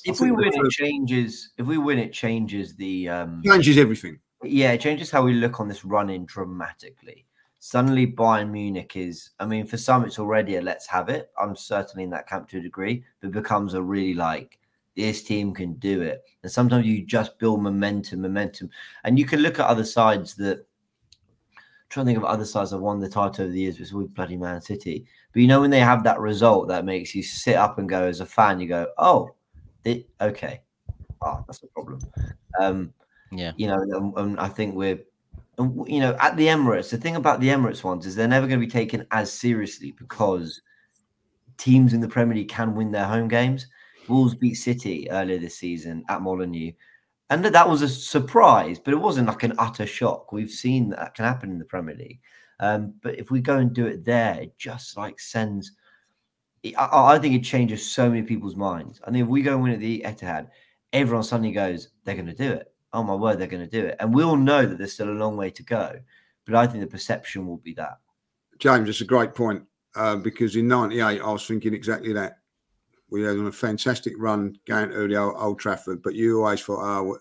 If we win, it changes. If we win, it changes the changes everything. Yeah, it changes how we look on this run-in dramatically. Suddenly, Bayern Munich is, I mean, for some, it's already a let's have it. I'm certainly in that camp to a degree, but becomes a really like, this team can do it. And sometimes you just build momentum. And you can look at other sides that, I'm trying to think of other sides that won the title over the years, but it's always bloody Man City. But you know, when they have that result that makes you sit up and go, as a fan, you go, oh, okay. Oh, that's a problem. Yeah, you know, and I think we're, you know, at the Emirates, the thing about the Emirates ones is they're never going to be taken as seriously because teams in the Premier League can win their home games. Wolves beat City earlier this season at Molineux, and that was a surprise, but it wasn't like an utter shock. We've seen that can happen in the Premier League. But if we go and do it there, it just like sends, I think it changes so many people's minds. I think if we go and win at the Etihad, everyone suddenly goes, they're going to do it. Oh, my word, they're going to do it. And we all know that there's still a long way to go. But I think the perception will be that. James, it's a great point, because in '98, I was thinking exactly that. We had a fantastic run going to the Old Trafford, but you always thought, oh,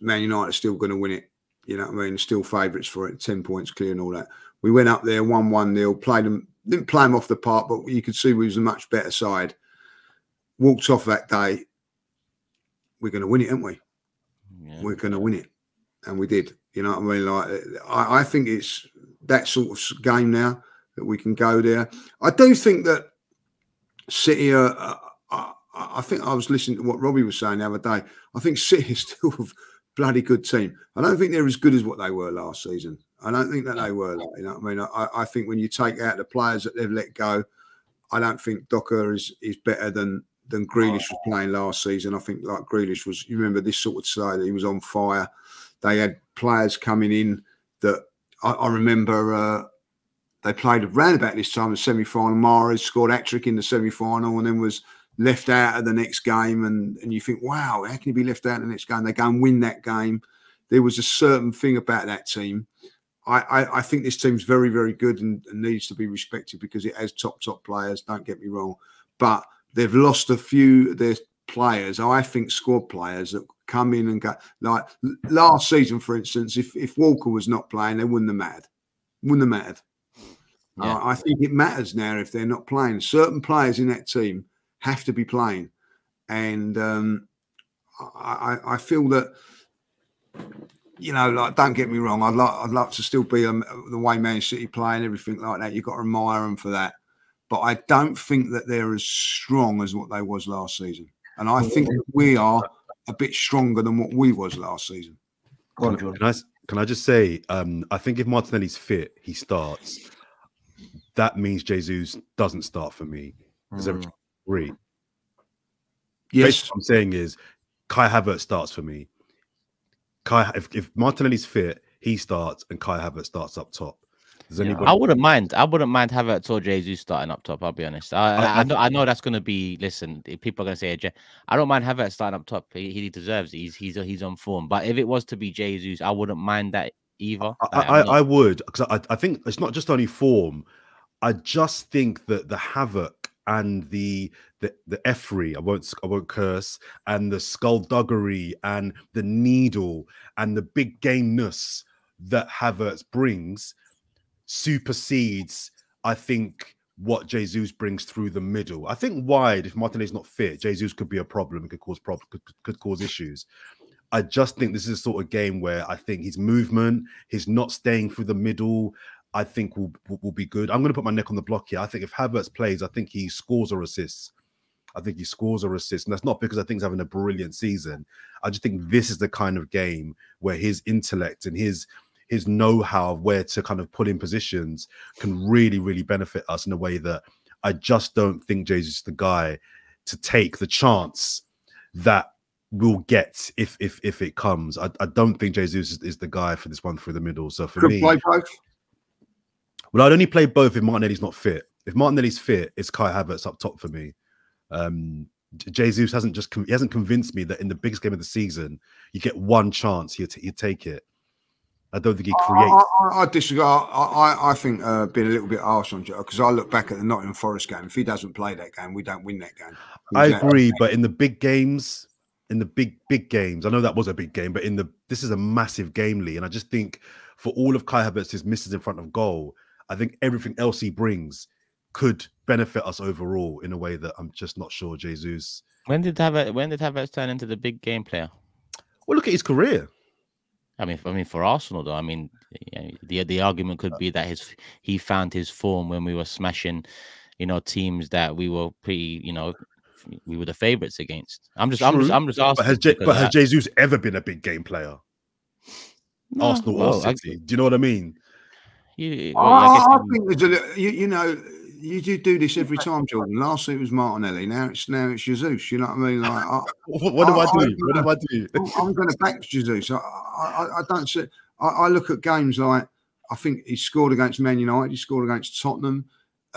Man United are still going to win it. You know what I mean? Still favourites for it, 10 points clear and all that. We went up there, 1-1-0, played them, didn't play them off the park, but you could see we was a much better side. Walked off that day. We're going to win it, aren't we? Yeah. We're going to win it, and we did. You know what I mean? Like, I think it's that sort of game now that we can go there. I do think that City are. I think I was listening to what Robbie was saying the other day. I think City is still a bloody good team. I don't think they're as good as what they were last season. I don't think that they were. Like, you know what I mean? I think when you take out the players that they've let go, I don't think Docker is better than Grealish was playing last season. I think like Grealish was, you remember this sort of side, he was on fire. They had players coming in that I remember they played around about this time in the semi-final. Mahrez scored hat-trick in the semi-final and then was left out of the next game. And you think, wow, how can he be left out of the next game? They go and win that game. There was a certain thing about that team. I think this team's very, very good and needs to be respected because it has top players, don't get me wrong. But they've lost a few of their players, I think squad players, that come in and go. Like last season, for instance, if Walker was not playing, they wouldn't have mattered. Wouldn't have mattered. Yeah. I think it matters now if they're not playing. Certain players in that team have to be playing. And I feel that, you know, like, don't get me wrong, I'd love to still be the way Man City play and everything like that. You've got to admire them for that. But I don't think that they're as strong as what they was last season. And I think that we are a bit stronger than what we was last season. Can I just say, I think if Martinelli's fit, he starts. That means Jesus doesn't start for me. Does everyone agree? Yes. Basically what I'm saying is Kai Havertz starts for me. If Martinelli's fit, he starts and Kai Havertz starts up top. Yeah. I wouldn't mind Havertz or Jesus starting up top. I'll be honest. I know that's going to be. Listen, people are going to say, "I don't mind Havertz starting up top. He deserves it. He's on form." But if it was to be Jesus, I wouldn't mind that either. I would, because I think it's not just only form. I just think that the havoc and the effery, I won't curse, and the skullduggery and the needle and the big gameness that Havertz brings supersedes, I think, what Jesus brings through the middle. I think wide, if Martinelli's not fit, Jesus could be a problem. It could cause could cause issues. I just think this is a sort of game where I think his movement, his not staying through the middle, I think will be good. I'm going to put my neck on the block here. I think if Havertz plays, I think he scores or assists. I think he scores or assists. And that's not because I think he's having a brilliant season. I just think this is the kind of game where his intellect and his know-how of where to kind of put in positions can really, really benefit us in a way that I just don't think Jesus is the guy to take the chance that we'll get if it comes. I don't think Jesus is the guy for this one through the middle. So for me, well, I'd only play both if Martinelli's not fit. If Martinelli's fit, it's Kai Havertz up top for me. Jesus hasn't convinced me that in the biggest game of the season, you get one chance, you take it. I don't think he creates. I disagree. I think being a little bit harsh on Joe, because I look back at the Nottingham Forest game. If he doesn't play that game, we don't win that game. I agree, but in the big games, in the big games, I know that was a big game, but in the this is a massive game, Lee, and I just think for all of Kai Havertz's misses in front of goal, I think everything else he brings could benefit us overall in a way that I'm just not sure. Jesus. When did Havertz turn into the big game player? Well, look at his career. I mean, for Arsenal though, I mean, you know, the argument could be that he found his form when we were smashing, you know, teams that we were pretty, you know, we were the favourites against. I'm just asking. But has Jesus ever been a big game player? No, Arsenal or City? Do you know what I mean? I think you do this every time, Jordan. Last week it was Martinelli. Now it's Jesus. You know what I mean? Like, what do I do? I'm going to back Jesus. I don't see. I look at games like I think he scored against Man United. He scored against Tottenham,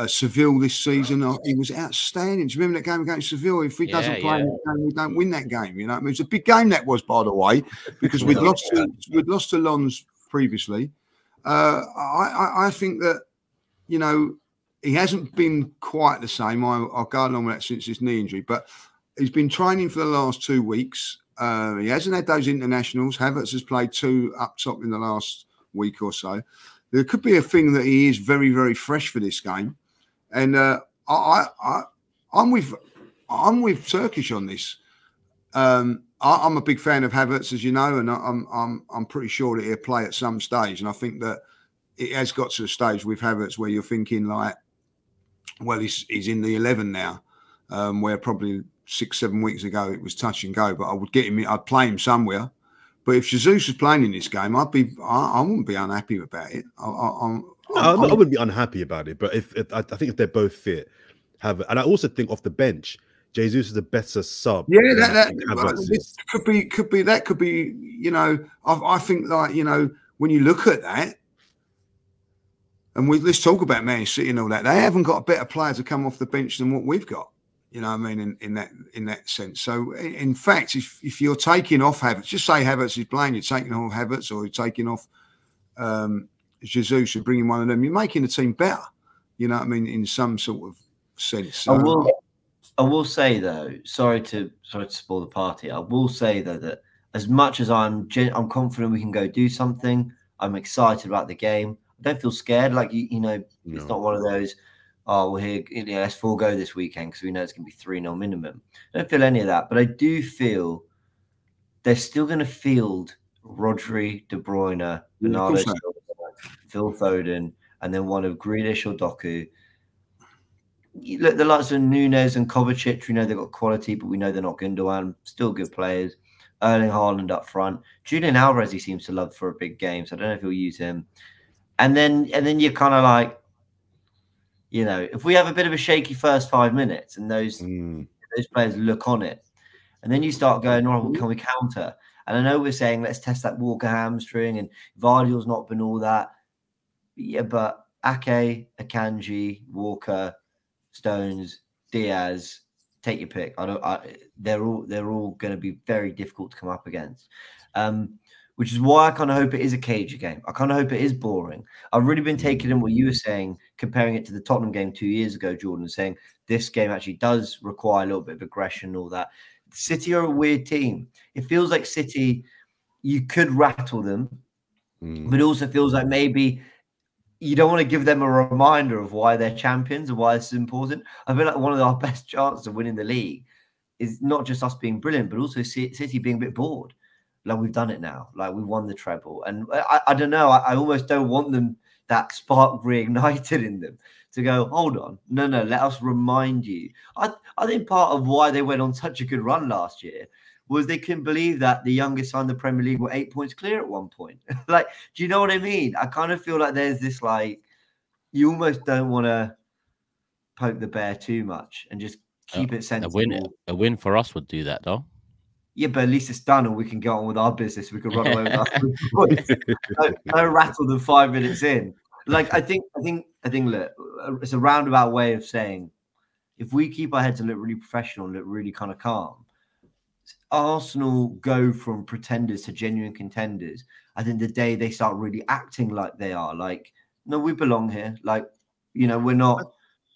Seville this season. He was outstanding. Do you remember that game against Seville? If he doesn't play in that game, we don't win that game. You know what I mean? It's a big game that was, by the way, because we'd lost to Lons previously. I think that, you know, he hasn't been quite the same. I'll go along with that since his knee injury, but he's been training for the last 2 weeks. He hasn't had those internationals. Havertz has played 2 up top in the last week or so. There could be a thing that he is very, very fresh for this game, and I'm with Turkish on this. I'm a big fan of Havertz, as you know, and I'm pretty sure that he'll play at some stage. And I think that it has got to a stage with Havertz where you're thinking, like, well, he's in the 11 now, where probably 6, 7 weeks ago it was touch and go. But I would get him, I'd play him somewhere. But if Jesus was playing in this game, I wouldn't be unhappy about it. I wouldn't be unhappy about it. But if I think if they're both fit, Havertz, and I also think off the bench, Jesus is a better sub. Yeah, that could be. You know, I think, like, you know, when you look at that. And let's talk about Man City and all that. They haven't got a better player to come off the bench than what we've got. You know what I mean? In that sense. So, in fact, if you're taking off Havertz, just say Havertz is playing, you're taking off Havertz, or you're taking off Jesus and bringing one of them, you're making the team better. You know what I mean? In some sort of sense. So, I will say, though, sorry to spoil the party, I will say, though, that as much as I'm confident we can go do something, I'm excited about the game. Don't feel scared, like you know, no. It's not one of those, oh, we're here, you know, let's forego this weekend because we know it's gonna be 3-0 minimum. I don't feel any of that, but I do feel they're still gonna field Rodri, De Bruyne, Bernardo, Phil Foden, and then one of Grealish or Doku. You look, the likes of Nunes and Kovacic, we know they've got quality, but we know they're not Gundogan, still good players. Erling Haaland up front, Julian Alvarez, he seems to love for a big game, so I don't know if he'll use him. And then you're kind of like, you know, if we have a bit of a shaky first 5 minutes and those players look on it, and then you start going, oh, well, can we counter? And I know we're saying, let's test that Walker hamstring, and Vardy's not been all that. Yeah, but Ake, Akanji, Walker, Stones, Diaz, take your pick. They're all going to be very difficult to come up against. Which is why I kind of hope it is a cage game. I kind of hope it is boring. I've really been taking in what you were saying, comparing it to the Tottenham game 2 years ago, Jordan, saying this game actually does require a little bit of aggression and all that. City are a weird team. It feels like City, you could rattle them, but it also feels like maybe you don't want to give them a reminder of why they're champions and why it's important. I feel like one of our best chances of winning the league is not just us being brilliant, but also City being a bit bored. Like, we've done it now. Like, we've won the treble. And I don't know. I almost don't want them, that spark reignited in them, to go, hold on. No, no, let us remind you. I think part of why they went on such a good run last year was they couldn't believe that the youngest side in the Premier League were 8 points clear at one point. Like, do you know what I mean? I kind of feel like there's this, like, you almost don't want to poke the bear too much and just keep it sensible. A win for us would do that, though. Yeah, but at least it's done and we can go on with our business. We can run away with our boys. No rattle them 5 minutes in. Like, I think, look, it's a roundabout way of saying, if we keep our heads and look really professional and look really kind of calm, Arsenal go from pretenders to genuine contenders. I think the day they start really acting like they are, like, no, we belong here. Like, you know, we're not,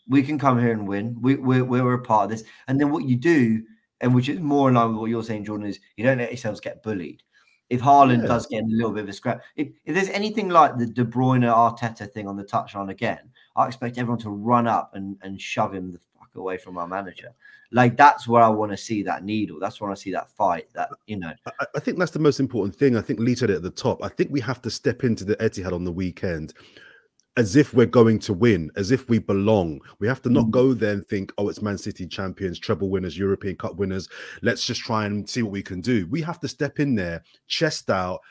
we can come here and win. We're a part of this. And then what you do, and which is more in line with what you're saying, Jordan, is you don't let yourselves get bullied. If Haaland does get a little bit of a scrap, if there's anything like the De Bruyne Arteta thing on the touchline again, I expect everyone to run up and shove him the fuck away from our manager. Like, that's where I want to see that needle. That's where I see that fight. That, you know, I think that's the most important thing. I think Lee said it at the top. I think we have to step into the Etihad on the weekend as if we're going to win, as if we belong. We have to not go there and think, oh, it's Man City champions, treble winners, European Cup winners. Let's just try and see what we can do. We have to step in there, chest out,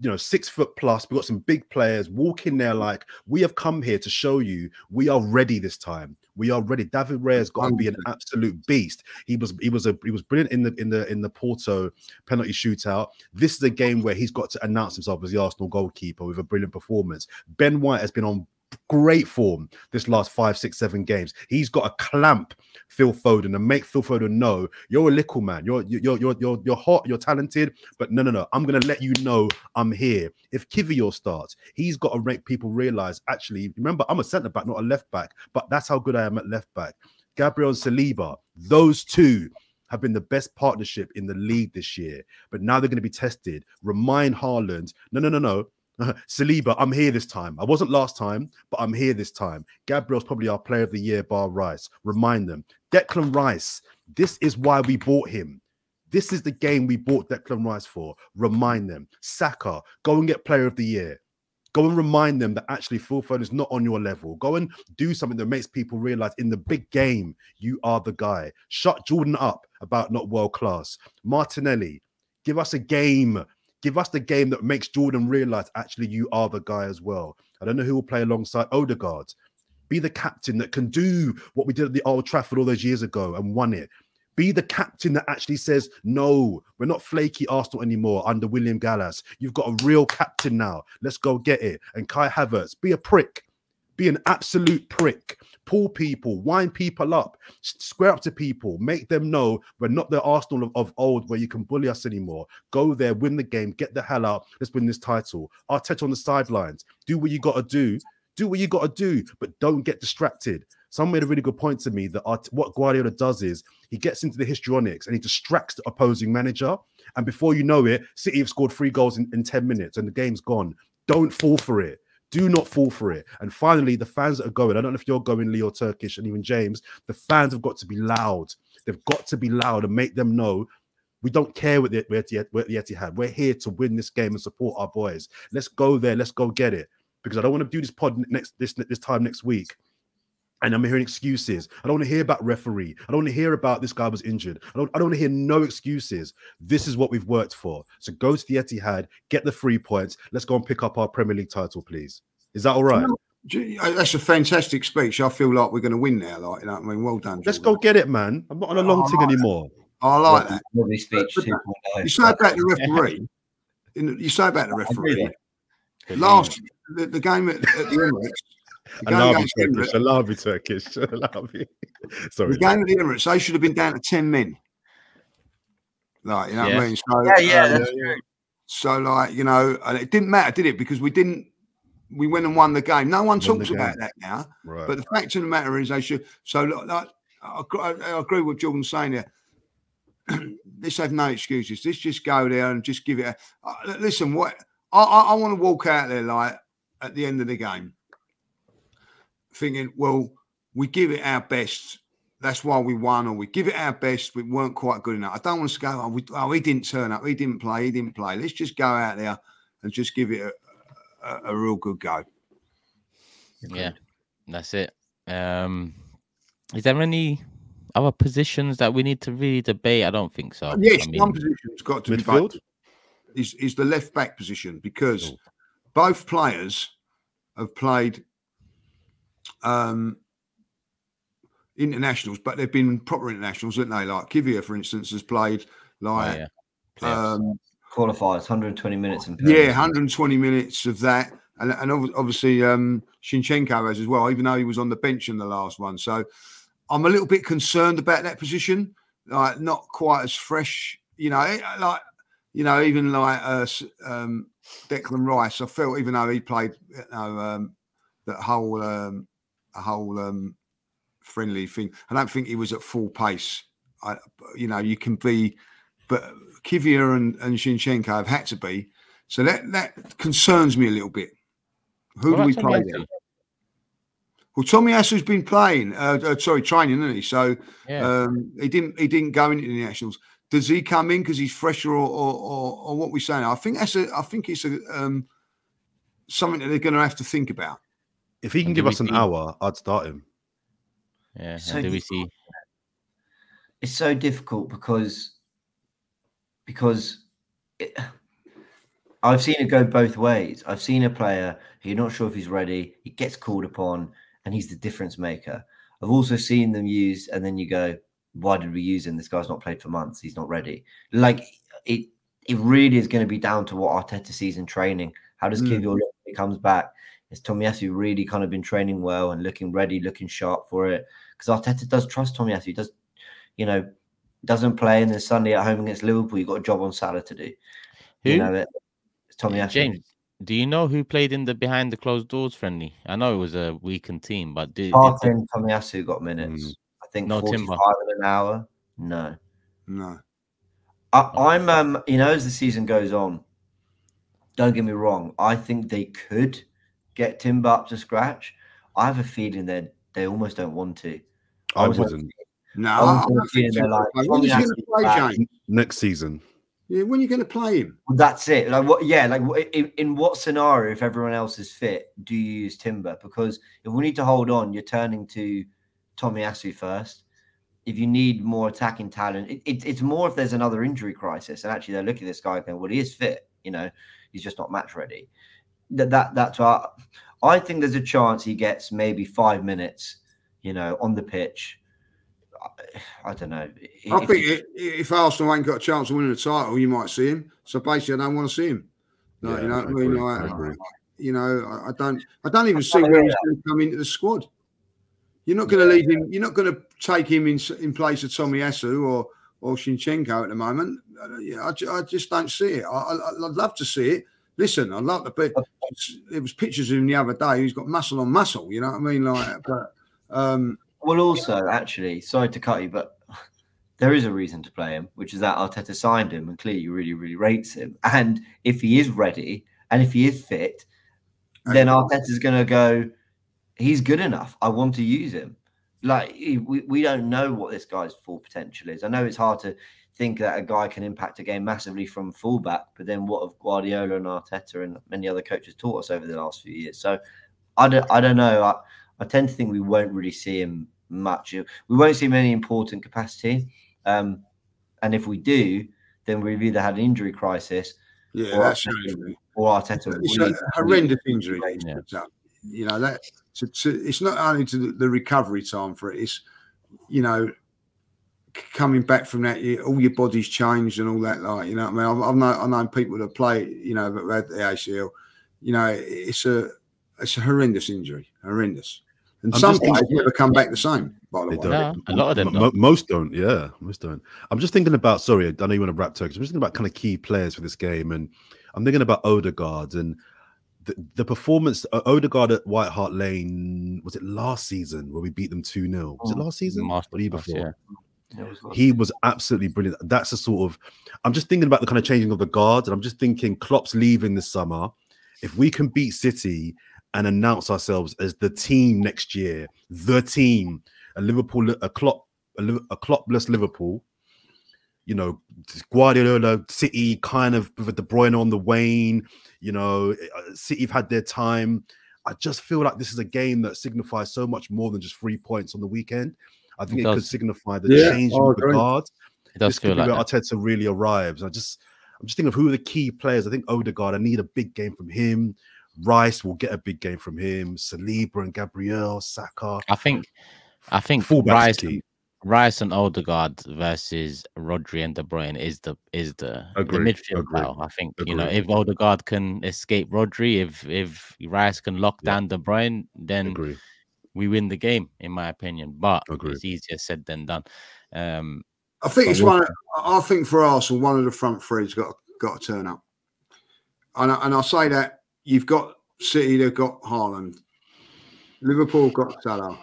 you know, 6 foot plus. We've got some big players. Walk in there like, we have come here to show you we are ready this time. We are ready. David Rea's got to be an absolute beast. He was brilliant in the Porto penalty shootout. This is a game where he's got to announce himself as the Arsenal goalkeeper with a brilliant performance. Ben White has been on great form this last 5, 6, 7 games. He's got to clamp Phil Foden and make Phil Foden know, you're a little man, you're hot, you're talented, but no, I'm gonna let you know I'm here. If Kivior starts, he's got to make people realize, actually, remember, I'm a centre back, not a left back, but that's how good I am at left back. Gabriel and Saliba, those two have been the best partnership in the league this year, but now they're going to be tested. Remind Haaland, no, Saliba, I'm here this time. I wasn't last time, but I'm here this time. Gabriel's probably our player of the year, bar Rice. Remind them. Declan Rice, this is why we bought him. This is the game we bought Declan Rice for. Remind them. Saka, go and get player of the year. Go and remind them that actually Phil Foden is not on your level. Go and do something that makes people realize in the big game, you are the guy. Shut Jordan up about not world class. Martinelli, give us a game. Give us the game that makes Jordan realise, actually, you are the guy as well. I don't know who will play alongside Odegaard. Be the captain that can do what we did at the Old Trafford all those years ago and won it. Be the captain that actually says, no, we're not flaky Arsenal anymore under William Gallas. You've got a real captain now. Let's go get it. And Kai Havertz, be a prick. Be an absolute prick. Pull people, wind people up, square up to people, make them know we're not the Arsenal of old where you can bully us anymore. Go there, win the game, get the hell out. Let's win this title. Arteta on the sidelines. Do what you got to do. Do what you got to do, but don't get distracted. Someone made a really good point to me that what Guardiola does is he gets into the histrionics and he distracts the opposing manager. And before you know it, City have scored 3 goals in 10 minutes and the game's gone. Don't fall for it. Do not fall for it. And finally, the fans that are going, I don't know if you're going, Lee or Turkish, and even James, the fans have got to be loud. They've got to be loud and make them know we don't care what the Etihad. We're here to win this game and support our boys. Let's go there. Let's go get it. Because I don't want to do this pod this time next week, and I'm hearing excuses. I don't want to hear about referee. I don't want to hear about this guy was injured. I don't want to hear no excuses. This is what we've worked for. So go to the Etihad, get the 3 points. Let's go and pick up our Premier League title, please. Is that all right? That's a fantastic speech. I feel like we're going to win now. Like, you know what I mean? Well done, Jordan. Let's go get it, man. I'm not on a long thing anymore. I like that. You say about the referee. You say about the referee. Last, the game at the Emirates. I love you, Turkish. Sorry. The game at the Emirates, they should have been down to 10 men. Like, you know what I mean? So, that's true. So, like, you know, and it didn't matter, did it? Because we went and won the game. No one talks about that now. Right. But the fact of the matter is they should. So, like, I agree with Jordan saying there. Let's have no excuses. Let's just go there and just give it a... listen, what I want to walk out there, like, at the end of the game. thinking, well, we give it our best. That's why we won, or we give it our best. We weren't quite good enough. I don't want to go, oh, he didn't turn up. He didn't play. He didn't play. Let's just go out there and just give it a real good go. Yeah, that's it. Is there any other positions that we need to really debate? I don't think so. Yes, I mean, one position's got to midfield? Be is the left back position, because both players have played internationals, but they've been proper internationals, haven't they? Like Kivia, for instance, has played like qualifiers, 120 minutes and yeah, 120 minutes of that. And obviously Zinchenko has as well, even though he was on the bench in the last one. So I'm a little bit concerned about that position, like not quite as fresh, you know, like, you know, even like Declan Rice, I felt even though he played, you know, that whole friendly thing, I don't think he was at full pace. You know, you can be, but Kivia and Zinchenko have had to be. So that concerns me a little bit. Who do we play then? Well, Tomiyasu's been playing, training, isn't he? So he didn't go into the nationals. Does he come in because he's fresher, or what we're saying? I think that's I think it's something that they're going to have to think about. If he can give us an hour, I'd start him. Yeah. So do we see? It's so difficult because I've seen it go both ways. I've seen a player who you're not sure if he's ready, he gets called upon, and he's the difference maker. I've also seen them used, and then you go, why did we use him? This guy's not played for months. He's not ready. Like, it really is going to be down to what Arteta sees in training. How does Kivio look when he comes back? Has Tomiyasu really kind of been training well and looking ready, looking sharp for it? Because Arteta does trust Tomiyasu. He does, you know, doesn't play, and then Sunday at home against Liverpool, you've got a job on Salah to do. Who? You know it. Tomiyasu. James, do you know who played in the behind the closed doors friendly? I know it was a weakened team, but Martin Tomiyasu got minutes. I think no 45 an hour. No. I'm you know, as the season goes on, don't get me wrong, I think they could get Timber up to scratch. I have a feeling that they almost don't want to. I wouldn't. Next season. Yeah, when are you going to play him? That's it. Like, what? Yeah, like in what scenario, if everyone else is fit, do you use Timber? Because if we need to hold on, you're turning to Tomiyasu first. If you need more attacking talent, it's more if there's another injury crisis. And actually, they're looking at this guy going, "Well, he is fit. You know, he's just not match ready." That's why I think there's a chance he gets maybe 5 minutes. You know, on the pitch. I don't know. I think if Arsenal ain't got a chance of winning the title, you might see him. So basically, I don't want to see him. No, yeah, you know, I don't even see where he's going to come into the squad. You're not going to leave him. You're not going to take him in place of Tomiyasu or Zinchenko at the moment. I just don't see it. I'd love to see it. Listen, I'd love to be. It was pictures of him the other day. He's got muscle on muscle. You know what I mean? Like, but. Well, also, actually, sorry to cut you, but there is a reason to play him, which is that Arteta signed him and clearly really, really rates him. And if he is ready and if he is fit, then Arteta's going to go, he's good enough. I want to use him. Like, we don't know what this guy's full potential is. I know it's hard to think that a guy can impact a game massively from fullback, but then what have Guardiola and Arteta and many other coaches taught us over the last few years? So I don't know. I tend to think we won't really see him much. We won't see him in any important capacity. And if we do, then we've either had an injury crisis or Arteta. It's a horrendous injury. Yeah. You know, that it's not only to the recovery time for it, it's, you know, coming back from that, all your body's changed and all that. Like, you know what I mean? I've known people that play, you know, that had the ACL. You know, it's a horrendous injury. Horrendous. And some players never come back the same, by the way. No, a lot of them don't. Most don't, yeah. Most don't. I'm just thinking about, sorry, I know you want to wrap Turkish. I'm just thinking about kind of key players for this game. And I'm thinking about Odegaard and the performance. Odegaard at White Hart Lane, was it last season where we beat them 2-0? Was it last season? Or year before? Yeah. He was absolutely brilliant. That's the sort of, I'm just thinking about the kind of changing of the guards. And I'm just thinking Klopp's leaving this summer. If we can beat City and announce ourselves as the team next year, the team, a Klopp-less Liverpool, you know, Guardiola, City kind of with De Bruyne on the wane, you know, City've had their time. I just feel like this is a game that signifies so much more than just 3 points on the weekend. I think it could signify the change of the guard. It does feel like Arteta really arrives. I'm just thinking of who are the key players. I think Odegaard, I need a big game from him. Rice will get a big game from him. Saliba and Gabriel, Saka. I think Rice and Odegaard versus Rodri and De Bruyne is the midfield battle. I think you know, if Odegaard can escape Rodri, if Rice can lock down De Bruyne, then we win the game, in my opinion. But it's easier said than done. I think it's one. I think for Arsenal, one of the front three's got to turn up, and I say that you've got City, they've got Haaland, Liverpool got Salah.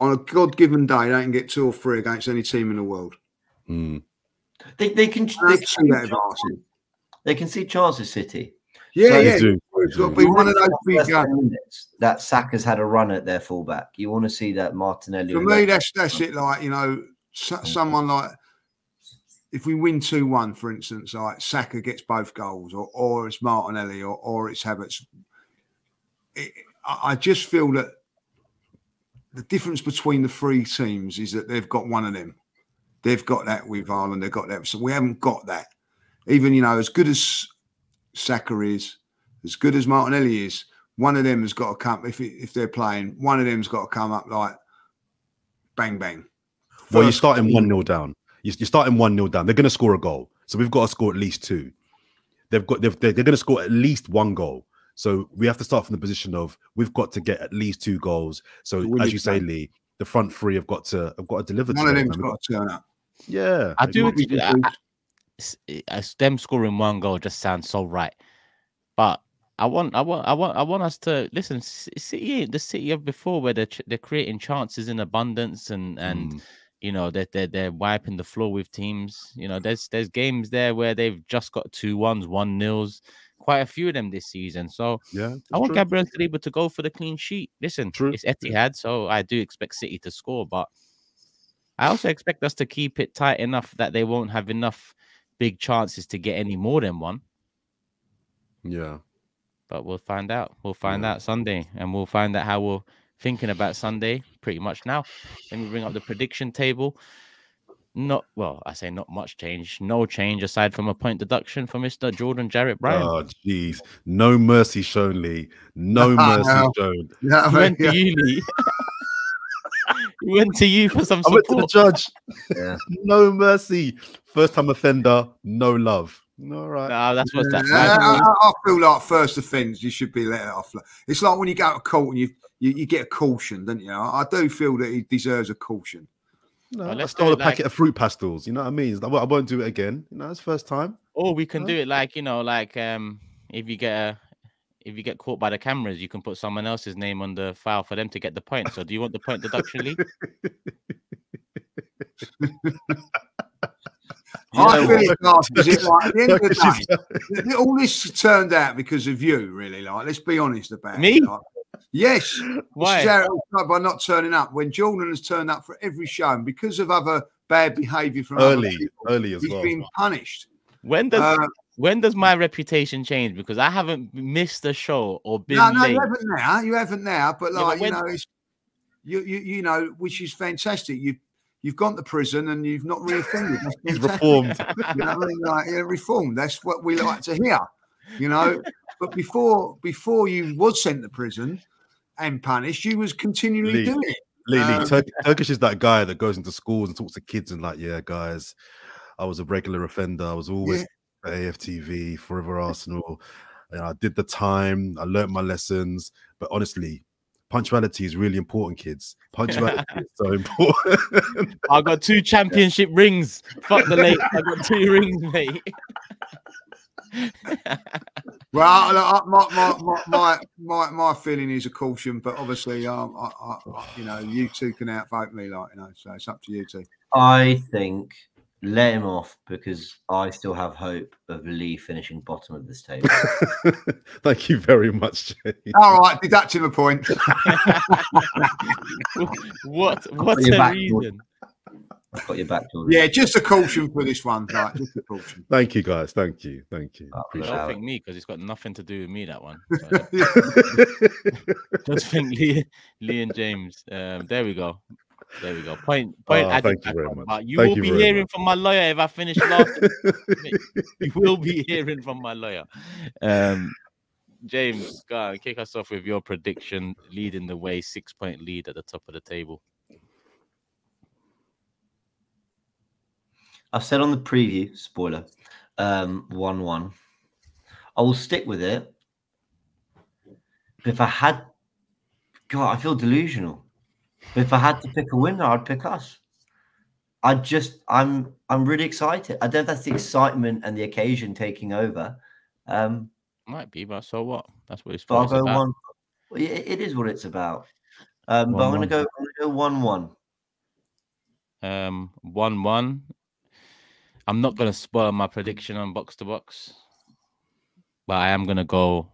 On a God-given day, they can get 2 or 3 against any team in the world. Mm. They can see chances, City. Yeah, so yeah. It's got to be one of those big games that Saka's had a run at their fullback. You want to see that Martinelli. For me, that's it. Like, you know, someone like, if we win 2-1, for instance, like Saka gets both goals, or it's Martinelli, or it's Havertz. I just feel that the difference between the 3 teams is that they've got one of them. They've got that with Haaland. They've got that. So we haven't got that. Even, you know, as good as Saka is, as good as Martinelli is, one of them has got to come. If they're playing, one of them's got to come up like bang, bang. Well, you're starting 1-0 down. You're starting 1-0 down. They're going to score a goal. So we've got to score at least 2. They're going to score at least 1 goal. So we have to start from the position of we've got to get at least 2 goals. So as you say, Lee, the front 3 have got to deliver. One of them's got to turn up. Yeah, I do agree. Them scoring 1 goal just sounds so right. But I want us to listen. City, the City of before, where they're creating chances in abundance, and you know that they're wiping the floor with teams. You know, there's games there where they've just got 2-1s, 1-0s. Quite a few of them this season. So yeah, I want Gabriel Saliba to go for the clean sheet. Listen, it's Etihad, so I do expect City to score, but I also expect us to keep it tight enough that they won't have enough big chances to get any more than 1. Yeah. But we'll find out. We'll find out Sunday, and we'll find out how we're thinking about Sunday pretty much now. Let me bring up the prediction table. Not much change. No change aside from a point deduction for Mr. Jordan Jarrett Bryan. Oh, jeez. No mercy shown, Lee. No mercy shown. No, he went to you, Lee. He went to you for some support. I went to the judge. Yeah. No mercy. First-time offender, no love. All right. No, that's what's that. I feel like first offence, you should be let off. It's like when you go to court and you get a caution, don't you? I do feel that he deserves a caution. No, I stole a packet of fruit pastels. You know what I mean? I won't do it again. You know, it's first time. Or we can do it like, you know, like if you get caught by the cameras, you can put someone else's name on the file for them to get the point. So do you want the point deduction, Lee? I feel like all this turned out because of you, really. Like, let's be honest about me. It, like. Yes, why? By not turning up when Jordan has turned up for every show, and because of other bad behaviour from early as well, he's been punished. When does my reputation change? Because I haven't missed a show or been late. You haven't now. But like you know, which is fantastic. You've gone to prison and you've not reoffended. He's reformed. You know, like, reformed. That's what we like to hear. You know, but before you was sent to prison and punished, you was continually doing it. Turkish is that guy that goes into schools and talks to kids and like, yeah, guys, I was a regular offender. I was always at AFTV, Forever Arsenal. And I did the time. I learned my lessons. But honestly, punctuality is really important, kids. Punctuality is so important. I got 2 championship rings. Fuck the late. I got 2 rings, mate. Well, my feeling is a caution, but obviously, you know, you two can outvote me, like, you know, so it's up to you two. I think let him off because I still have hope of Lee finishing bottom of this table. Thank you very much, James. All right, deducting the point. What a reason. I've got your back, Jordan. Yeah, just a caution for this one. Right, just a caution. Thank you, guys. Thank you. Thank you. Don't think me, because it's got nothing to do with me, that one. So, just think Lee and James. There we go. There we go. Point. Thank you very much. You will be hearing from my lawyer if I finish last. You will be hearing from my lawyer. James, go on, kick us off with your prediction, leading the way, 6-point lead at the top of the table. I've said on the preview, spoiler, 1-1. I will stick with it. But if I had... God, I feel delusional. But if I had to pick a winner, I'd pick us. I'm really excited. I don't know if that's the excitement and the occasion taking over. Might be, but so what? That's what it's about. I'll go one. It is what it's about. But I'm going to go 1-1. 1-1. I'm not going to spoil my prediction on box to box, but I am going to go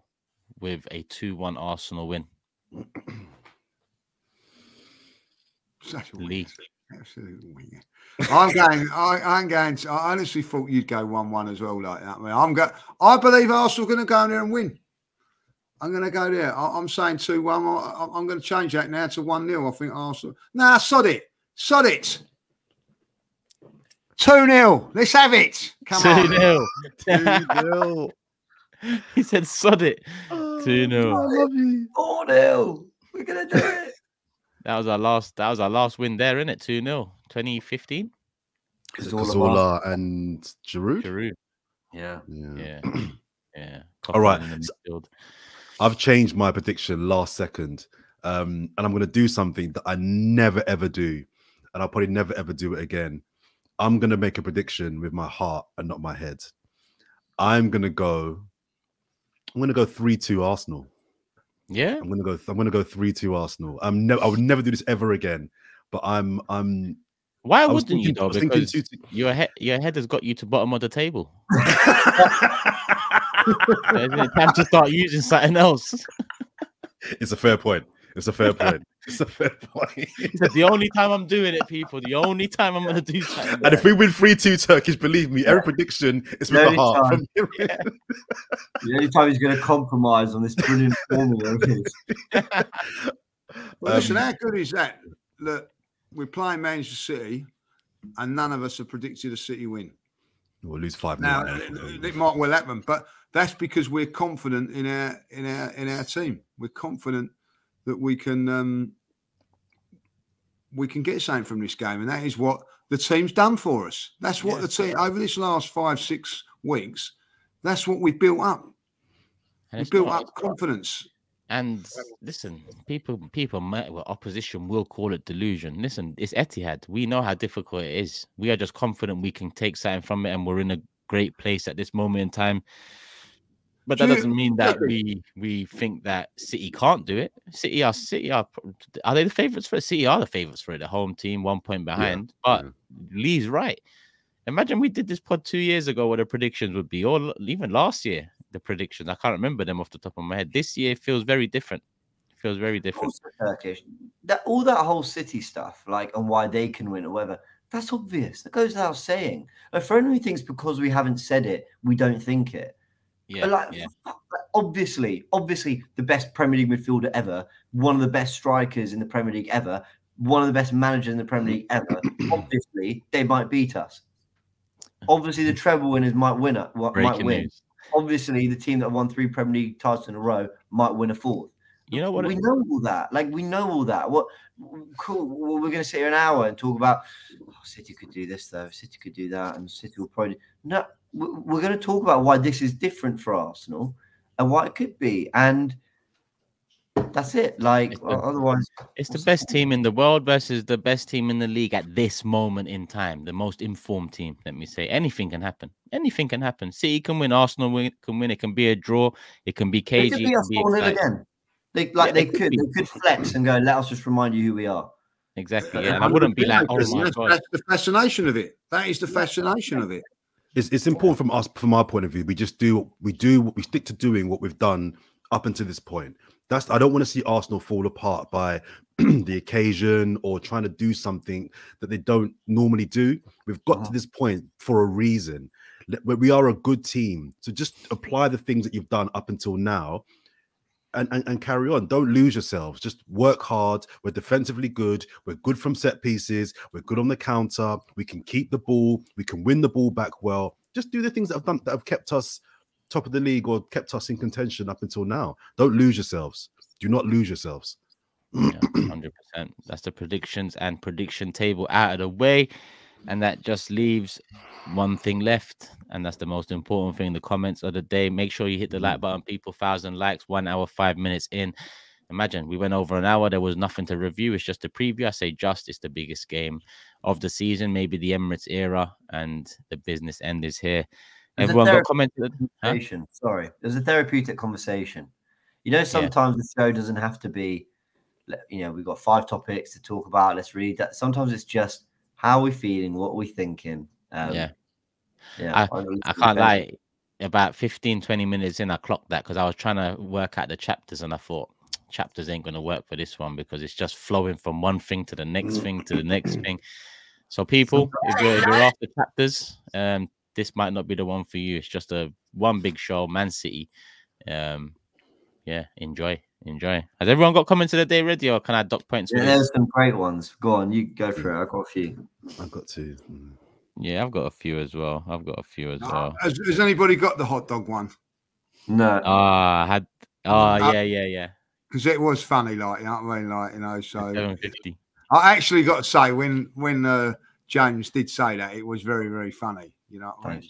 with a 2-1 Arsenal win. Such a win. Absolute win. I'm going. I honestly thought you'd go 1-1 as well, like that. I believe Arsenal are going to go in there and win. I'm going to go there. I'm saying 2-1. I'm going to change that now to 1-0. I think Arsenal. Nah, sod it. Sod it. 2-0. Let's have it. Come on. 2-0. He said, sod it. 2-0. I love you. 4-0. We're going to do it. That was our last win there, innit? 2-0. 2015. Zola and Giroud. Yeah. All right. So I've changed my prediction last second. And I'm going to do something that I never, ever do. And I'll probably never, ever do it again. I'm going to make a prediction with my heart and not my head. I'm going to go 3-2 Arsenal. Yeah. I'm going to go 3-2 Arsenal. I would never do this ever again, but I'm why wouldn't you though? Because your head has got you to bottom of the table. It's time to start using something else. It's a fair point. It's a fair point. The only time I'm doing it, people. The only time I'm going to do something. And if we win 3-2 Turkish, believe me, every prediction is with the heart. The only time he's going to compromise on this brilliant formula of his. Well, listen, how good is that? Look, we're playing Manchester City and none of us have predicted a City win. We'll lose 5 now. It might well happen, but that's because we're confident in our team. We're confident that we can get something from this game, and that is what the team's done for us. That's what the team over this last 5-6 weeks. That's what we've built up. We've built up confidence. And listen, people might, well, opposition will call it delusion. Listen, it's Etihad. We know how difficult it is. We are just confident we can take something from it, and we're in a great place at this moment in time. But that doesn't mean that we think that City can't do it. City are they the favourites for it? City are the favourites for it. The home team, 1 point behind. Yeah. But Lee's right. Imagine we did this pod 2 years ago what the predictions would be, or even last year, the predictions. I can't remember them off the top of my head. This year feels very different. Turkish. All that whole City stuff, like, and why they can win or whatever, that's obvious. That goes without saying. Like, for anyone who thinks because we haven't said it, we don't think it. Yeah, like, obviously, the best Premier League midfielder ever, one of the best strikers in the Premier League ever, one of the best managers in the Premier League ever. Obviously, they might beat us. Obviously, the treble winners might win. Obviously, the team that won 3 Premier League titles in a row might win a 4th. You know what? We know all that. Like, we know all that. What? Cool. Well, we're going to sit here an hour and talk about City could do this, though. City could do that, and City will probably no. We're going to talk about why this is different for Arsenal and why it could be, and that's it. Like, otherwise, it's the best team in the world versus the best team in the league at this moment in time. The most informed team. Let me say, anything can happen. Anything can happen. City can win. Arsenal can win. It can be a draw. It can be cagey. It could be us all in again. They could flex and go, let us just remind you who we are. Exactly. Yeah. I wouldn't be like, oh my God. That's the fascination of it. That is the fascination of it. It's important from us, from our point of view. We just do what we stick to doing, what we've done up until this point. That's, I don't want to see Arsenal fall apart by the occasion or trying to do something that they don't normally do. We've got to this point for a reason. We are a good team. So just apply the things that you've done up until now and carry on. Don't lose yourselves. Just work hard. We're defensively good. We're good from set pieces. We're good on the counter. We can keep the ball. We can win the ball back well. Just do the things that have done, that have kept us top of the league or kept us in contention up until now. Don't lose yourselves. Do not lose yourselves. Yeah, 100%. That's the predictions and prediction table out of the way. And that just leaves one thing left. And that's the most important thing, the comments of the day. Make sure you hit the like button, people. 1,000 likes, 1 hour, 5 minutes in. Imagine, we went over an hour. There was nothing to review. It's just a preview. I say just, it's the biggest game of the season, maybe the Emirates era, and the business end is here. There's everyone got commented. Huh? Sorry, there's a therapeutic conversation. You know, sometimes the show doesn't have to be, you know, we've got 5 topics to talk about. Let's read that. Sometimes it's just how are we feeling, what are we thinking. I can't lie. About 15, 20 minutes in, I clocked that because I was trying to work out the chapters, and I thought chapters ain't going to work for this one because it's just flowing from one thing to the next thing to the next thing. So, people, if you're after chapters, this might not be the one for you. It's just a one big show, Man City. Yeah, enjoy. Has everyone got comments of the day ready, or can I dock points? Yeah, there's some great ones. Go on, you go for it. I've got a few. I've got 2. Yeah, I've got a few as well. Has anybody got the hot dog one? No. Ah, yeah. Because it was funny, like, you know what I mean? Like, you know, so 750. I actually got to say, when James did say that, it was very, very funny. You know what I mean?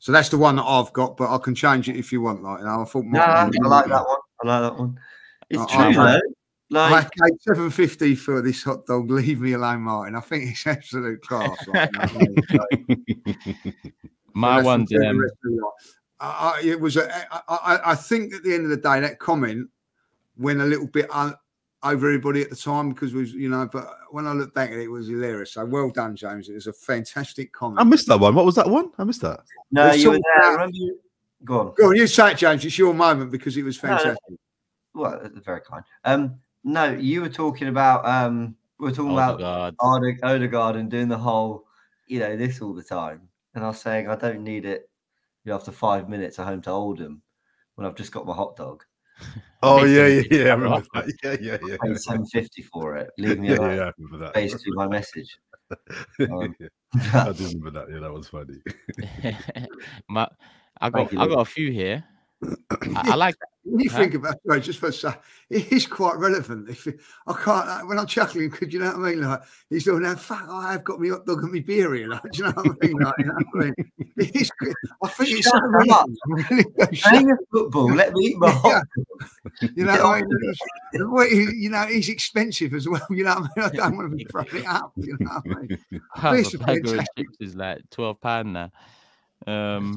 So that's the one that I've got, but I can change it if you want. Like, you know, I thought. No, I like that one. It's true, though. Like, I paid 750 for this hot dog. Leave me alone, Martin. I think it's absolute class. Like, my one, it was. I think at the end of the day, that comment went a little bit over everybody at the time because we, you know, but when I looked back at it, it was hilarious. So well done, James. It was a fantastic comment. I missed that one. What was that one? I missed that. No, you were there. I remember you. Go on. You say it, James. It's your moment because it was fantastic. No. Well, very kind. No, you were talking about we were talking about Odegaard and doing the whole, you know, this all the time, and I was saying I don't need it. You know, after 5 minutes, at home to Oldham when I've just got my hot dog. Oh yeah, I remember that. Yeah. I paid 750 for it. Leave me alone. I remember that. Basically, my message. I do remember that. Yeah, that was funny. I got a few here. I like that. When you think about it, just for a second, it is quite relevant. When I'm chuckling, because you know what I mean? Like, he's doing that, fuck, I have got me hot dog and me beer here. Like, do you know what I mean? Like, you know what I mean? It is, I think it's so relevant. Playing football, let me eat my hot dog. You know what I mean? You know, he's expensive as well. You know what I mean? I don't want to be throwing it up. You know what I mean? A bag of chips is like £12 now.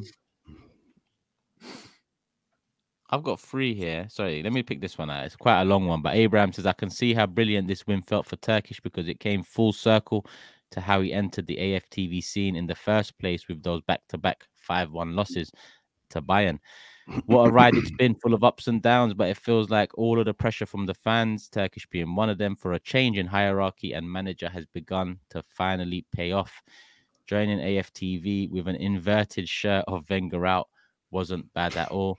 I've got 3 here. Sorry, let me pick this one out. It's quite a long one, but Abraham says, I can see how brilliant this win felt for Turkish because it came full circle to how he entered the AFTV scene in the first place with those back-to-back 5-1 losses to Bayern. What a ride it's been, full of ups and downs, but it feels like all of the pressure from the fans, Turkish being one of them, for a change in hierarchy and manager has begun to finally pay off. Joining AFTV with an inverted shirt of Wenger out wasn't bad at all.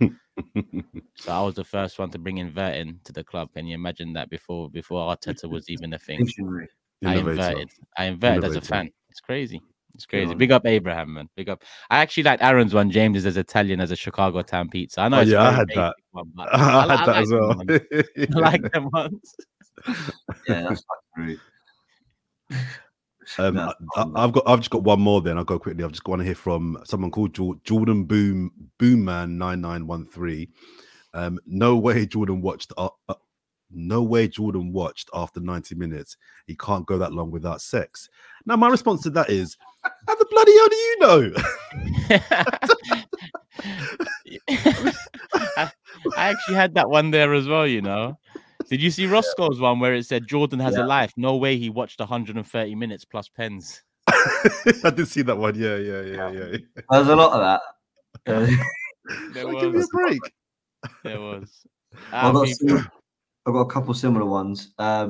So I was the first one to bring inverting to the club. Can you imagine that before Arteta was even a thing? I inverted as a fan. It's crazy. Yeah. Big up Abraham, man. Big up. I actually liked Aaron's one. James is as Italian as a Chicago town pizza. I know. Oh, yeah, I had that. I had that as well. I like them ones. Yeah, that's great. I've just got one more. Then I'll go quickly. I've just got one here from someone called Jordan Boomman 9913. No way Jordan watched after 90 minutes. He can't go that long without sex. Now my response to that is, how the bloody hell do you know? I actually had that one there as well. You know. Did you see Roscoe's one where it said Jordan has a life? No way he watched 130 minutes plus pens. I did see that one. Yeah. There's a lot of that. There was. Give me a break. There was. I've got a couple similar ones. I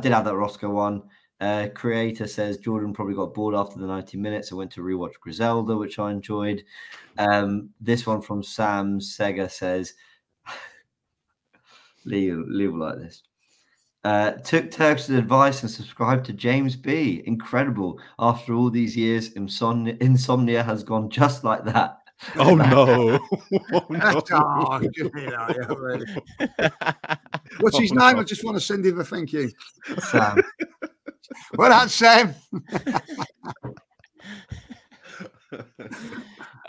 did have that Roscoe one. Creator says Jordan probably got bored after the 90 minutes and went to rewatch Griselda, which I enjoyed. This one from Sam Sega says, leave like this. Took Turks' advice and subscribed to James B. Incredible. After all these years, insomnia has gone just like that. Oh no! Oh, no. Oh, give me that. What's his name? I just want to send him a thank you. Sam. Well done, Sam. I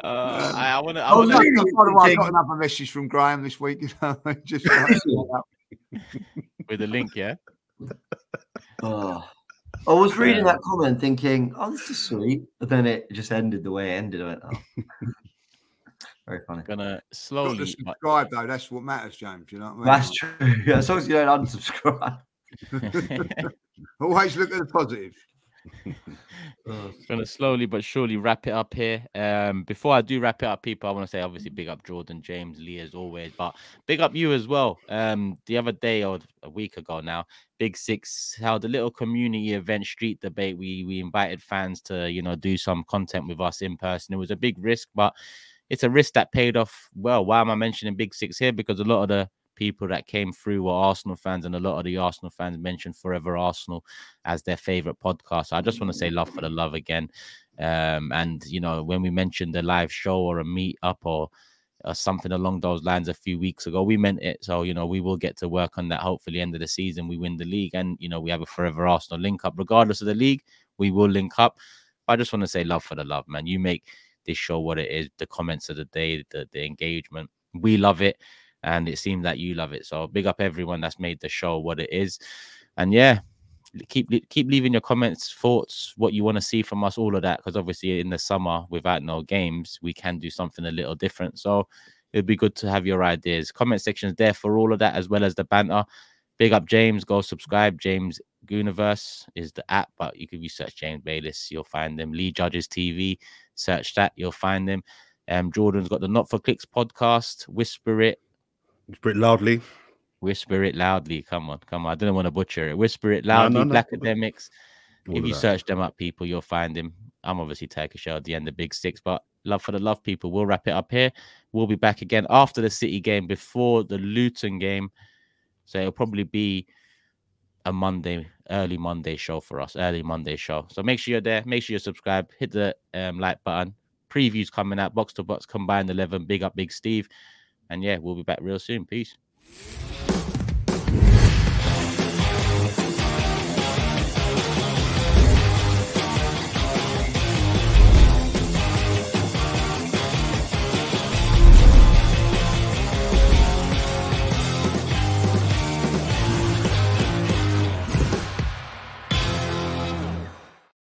got another message from Graham this week. You know, just with a link, yeah. Oh. I was reading that comment, thinking, "Oh, this is sweet," but then it just ended the way it ended. I went, "Oh." Very funny. Gonna slowly to subscribe though. That's what matters, James. You know what I mean? That's true. Yeah, as long as you don't unsubscribe. Always look at the positive. Gonna slowly but surely wrap it up here. Before I do wrap it up, people, I want to say obviously big up Jordan, James, Lee as always, but big up you as well. The other day or a week ago now, Big Six held a little community event, street debate. We invited fans to do some content with us in person. It was a big risk, but it's a risk that paid off well. Why am I mentioning Big Six here? Because a lot of the people that came through were Arsenal fans, and a lot of the Arsenal fans mentioned Forever Arsenal as their favorite podcast. So I just want to say love for the love again. And when we mentioned a live show or a meet up or something along those lines a few weeks ago, we meant it. So we will get to work on that. Hopefully end of the season we win the league, and we have a Forever Arsenal link up regardless of the league. We will link up. I just want to say love for the love, man. You make this show what it is. The comments of the day, the engagement, we love it. And it seemed that you love it. So big up everyone that's made the show what it is. And yeah, keep leaving your comments, thoughts, what you want to see from us, all of that. Because obviously in the summer, without no games, we can do something a little different. So it'd be good to have your ideas. Comment section's there for all of that, as well as the banter. Big up James. Go subscribe. James Gooniverse is the app, but you can search James Bayliss, you'll find them. Lee Judges TV, search that, you'll find them. Jordan's got the Not For Clicks podcast, Whisper It Loudly. Come on. I didn't want to butcher it. Whisper It Loudly, no. Black Academics. If you search them up, people, you'll find him. I'm obviously Turkish at the end of Big Six, but love for the love, people. We'll wrap it up here. We'll be back again after the City game, before the Luton game. So it'll probably be a Monday, early Monday show for us, So make sure you're there. Make sure you subscribe. Hit the like button. Previews coming out, box to box, combined 11. Big up, Big Steve. And yeah, we'll be back real soon. Peace.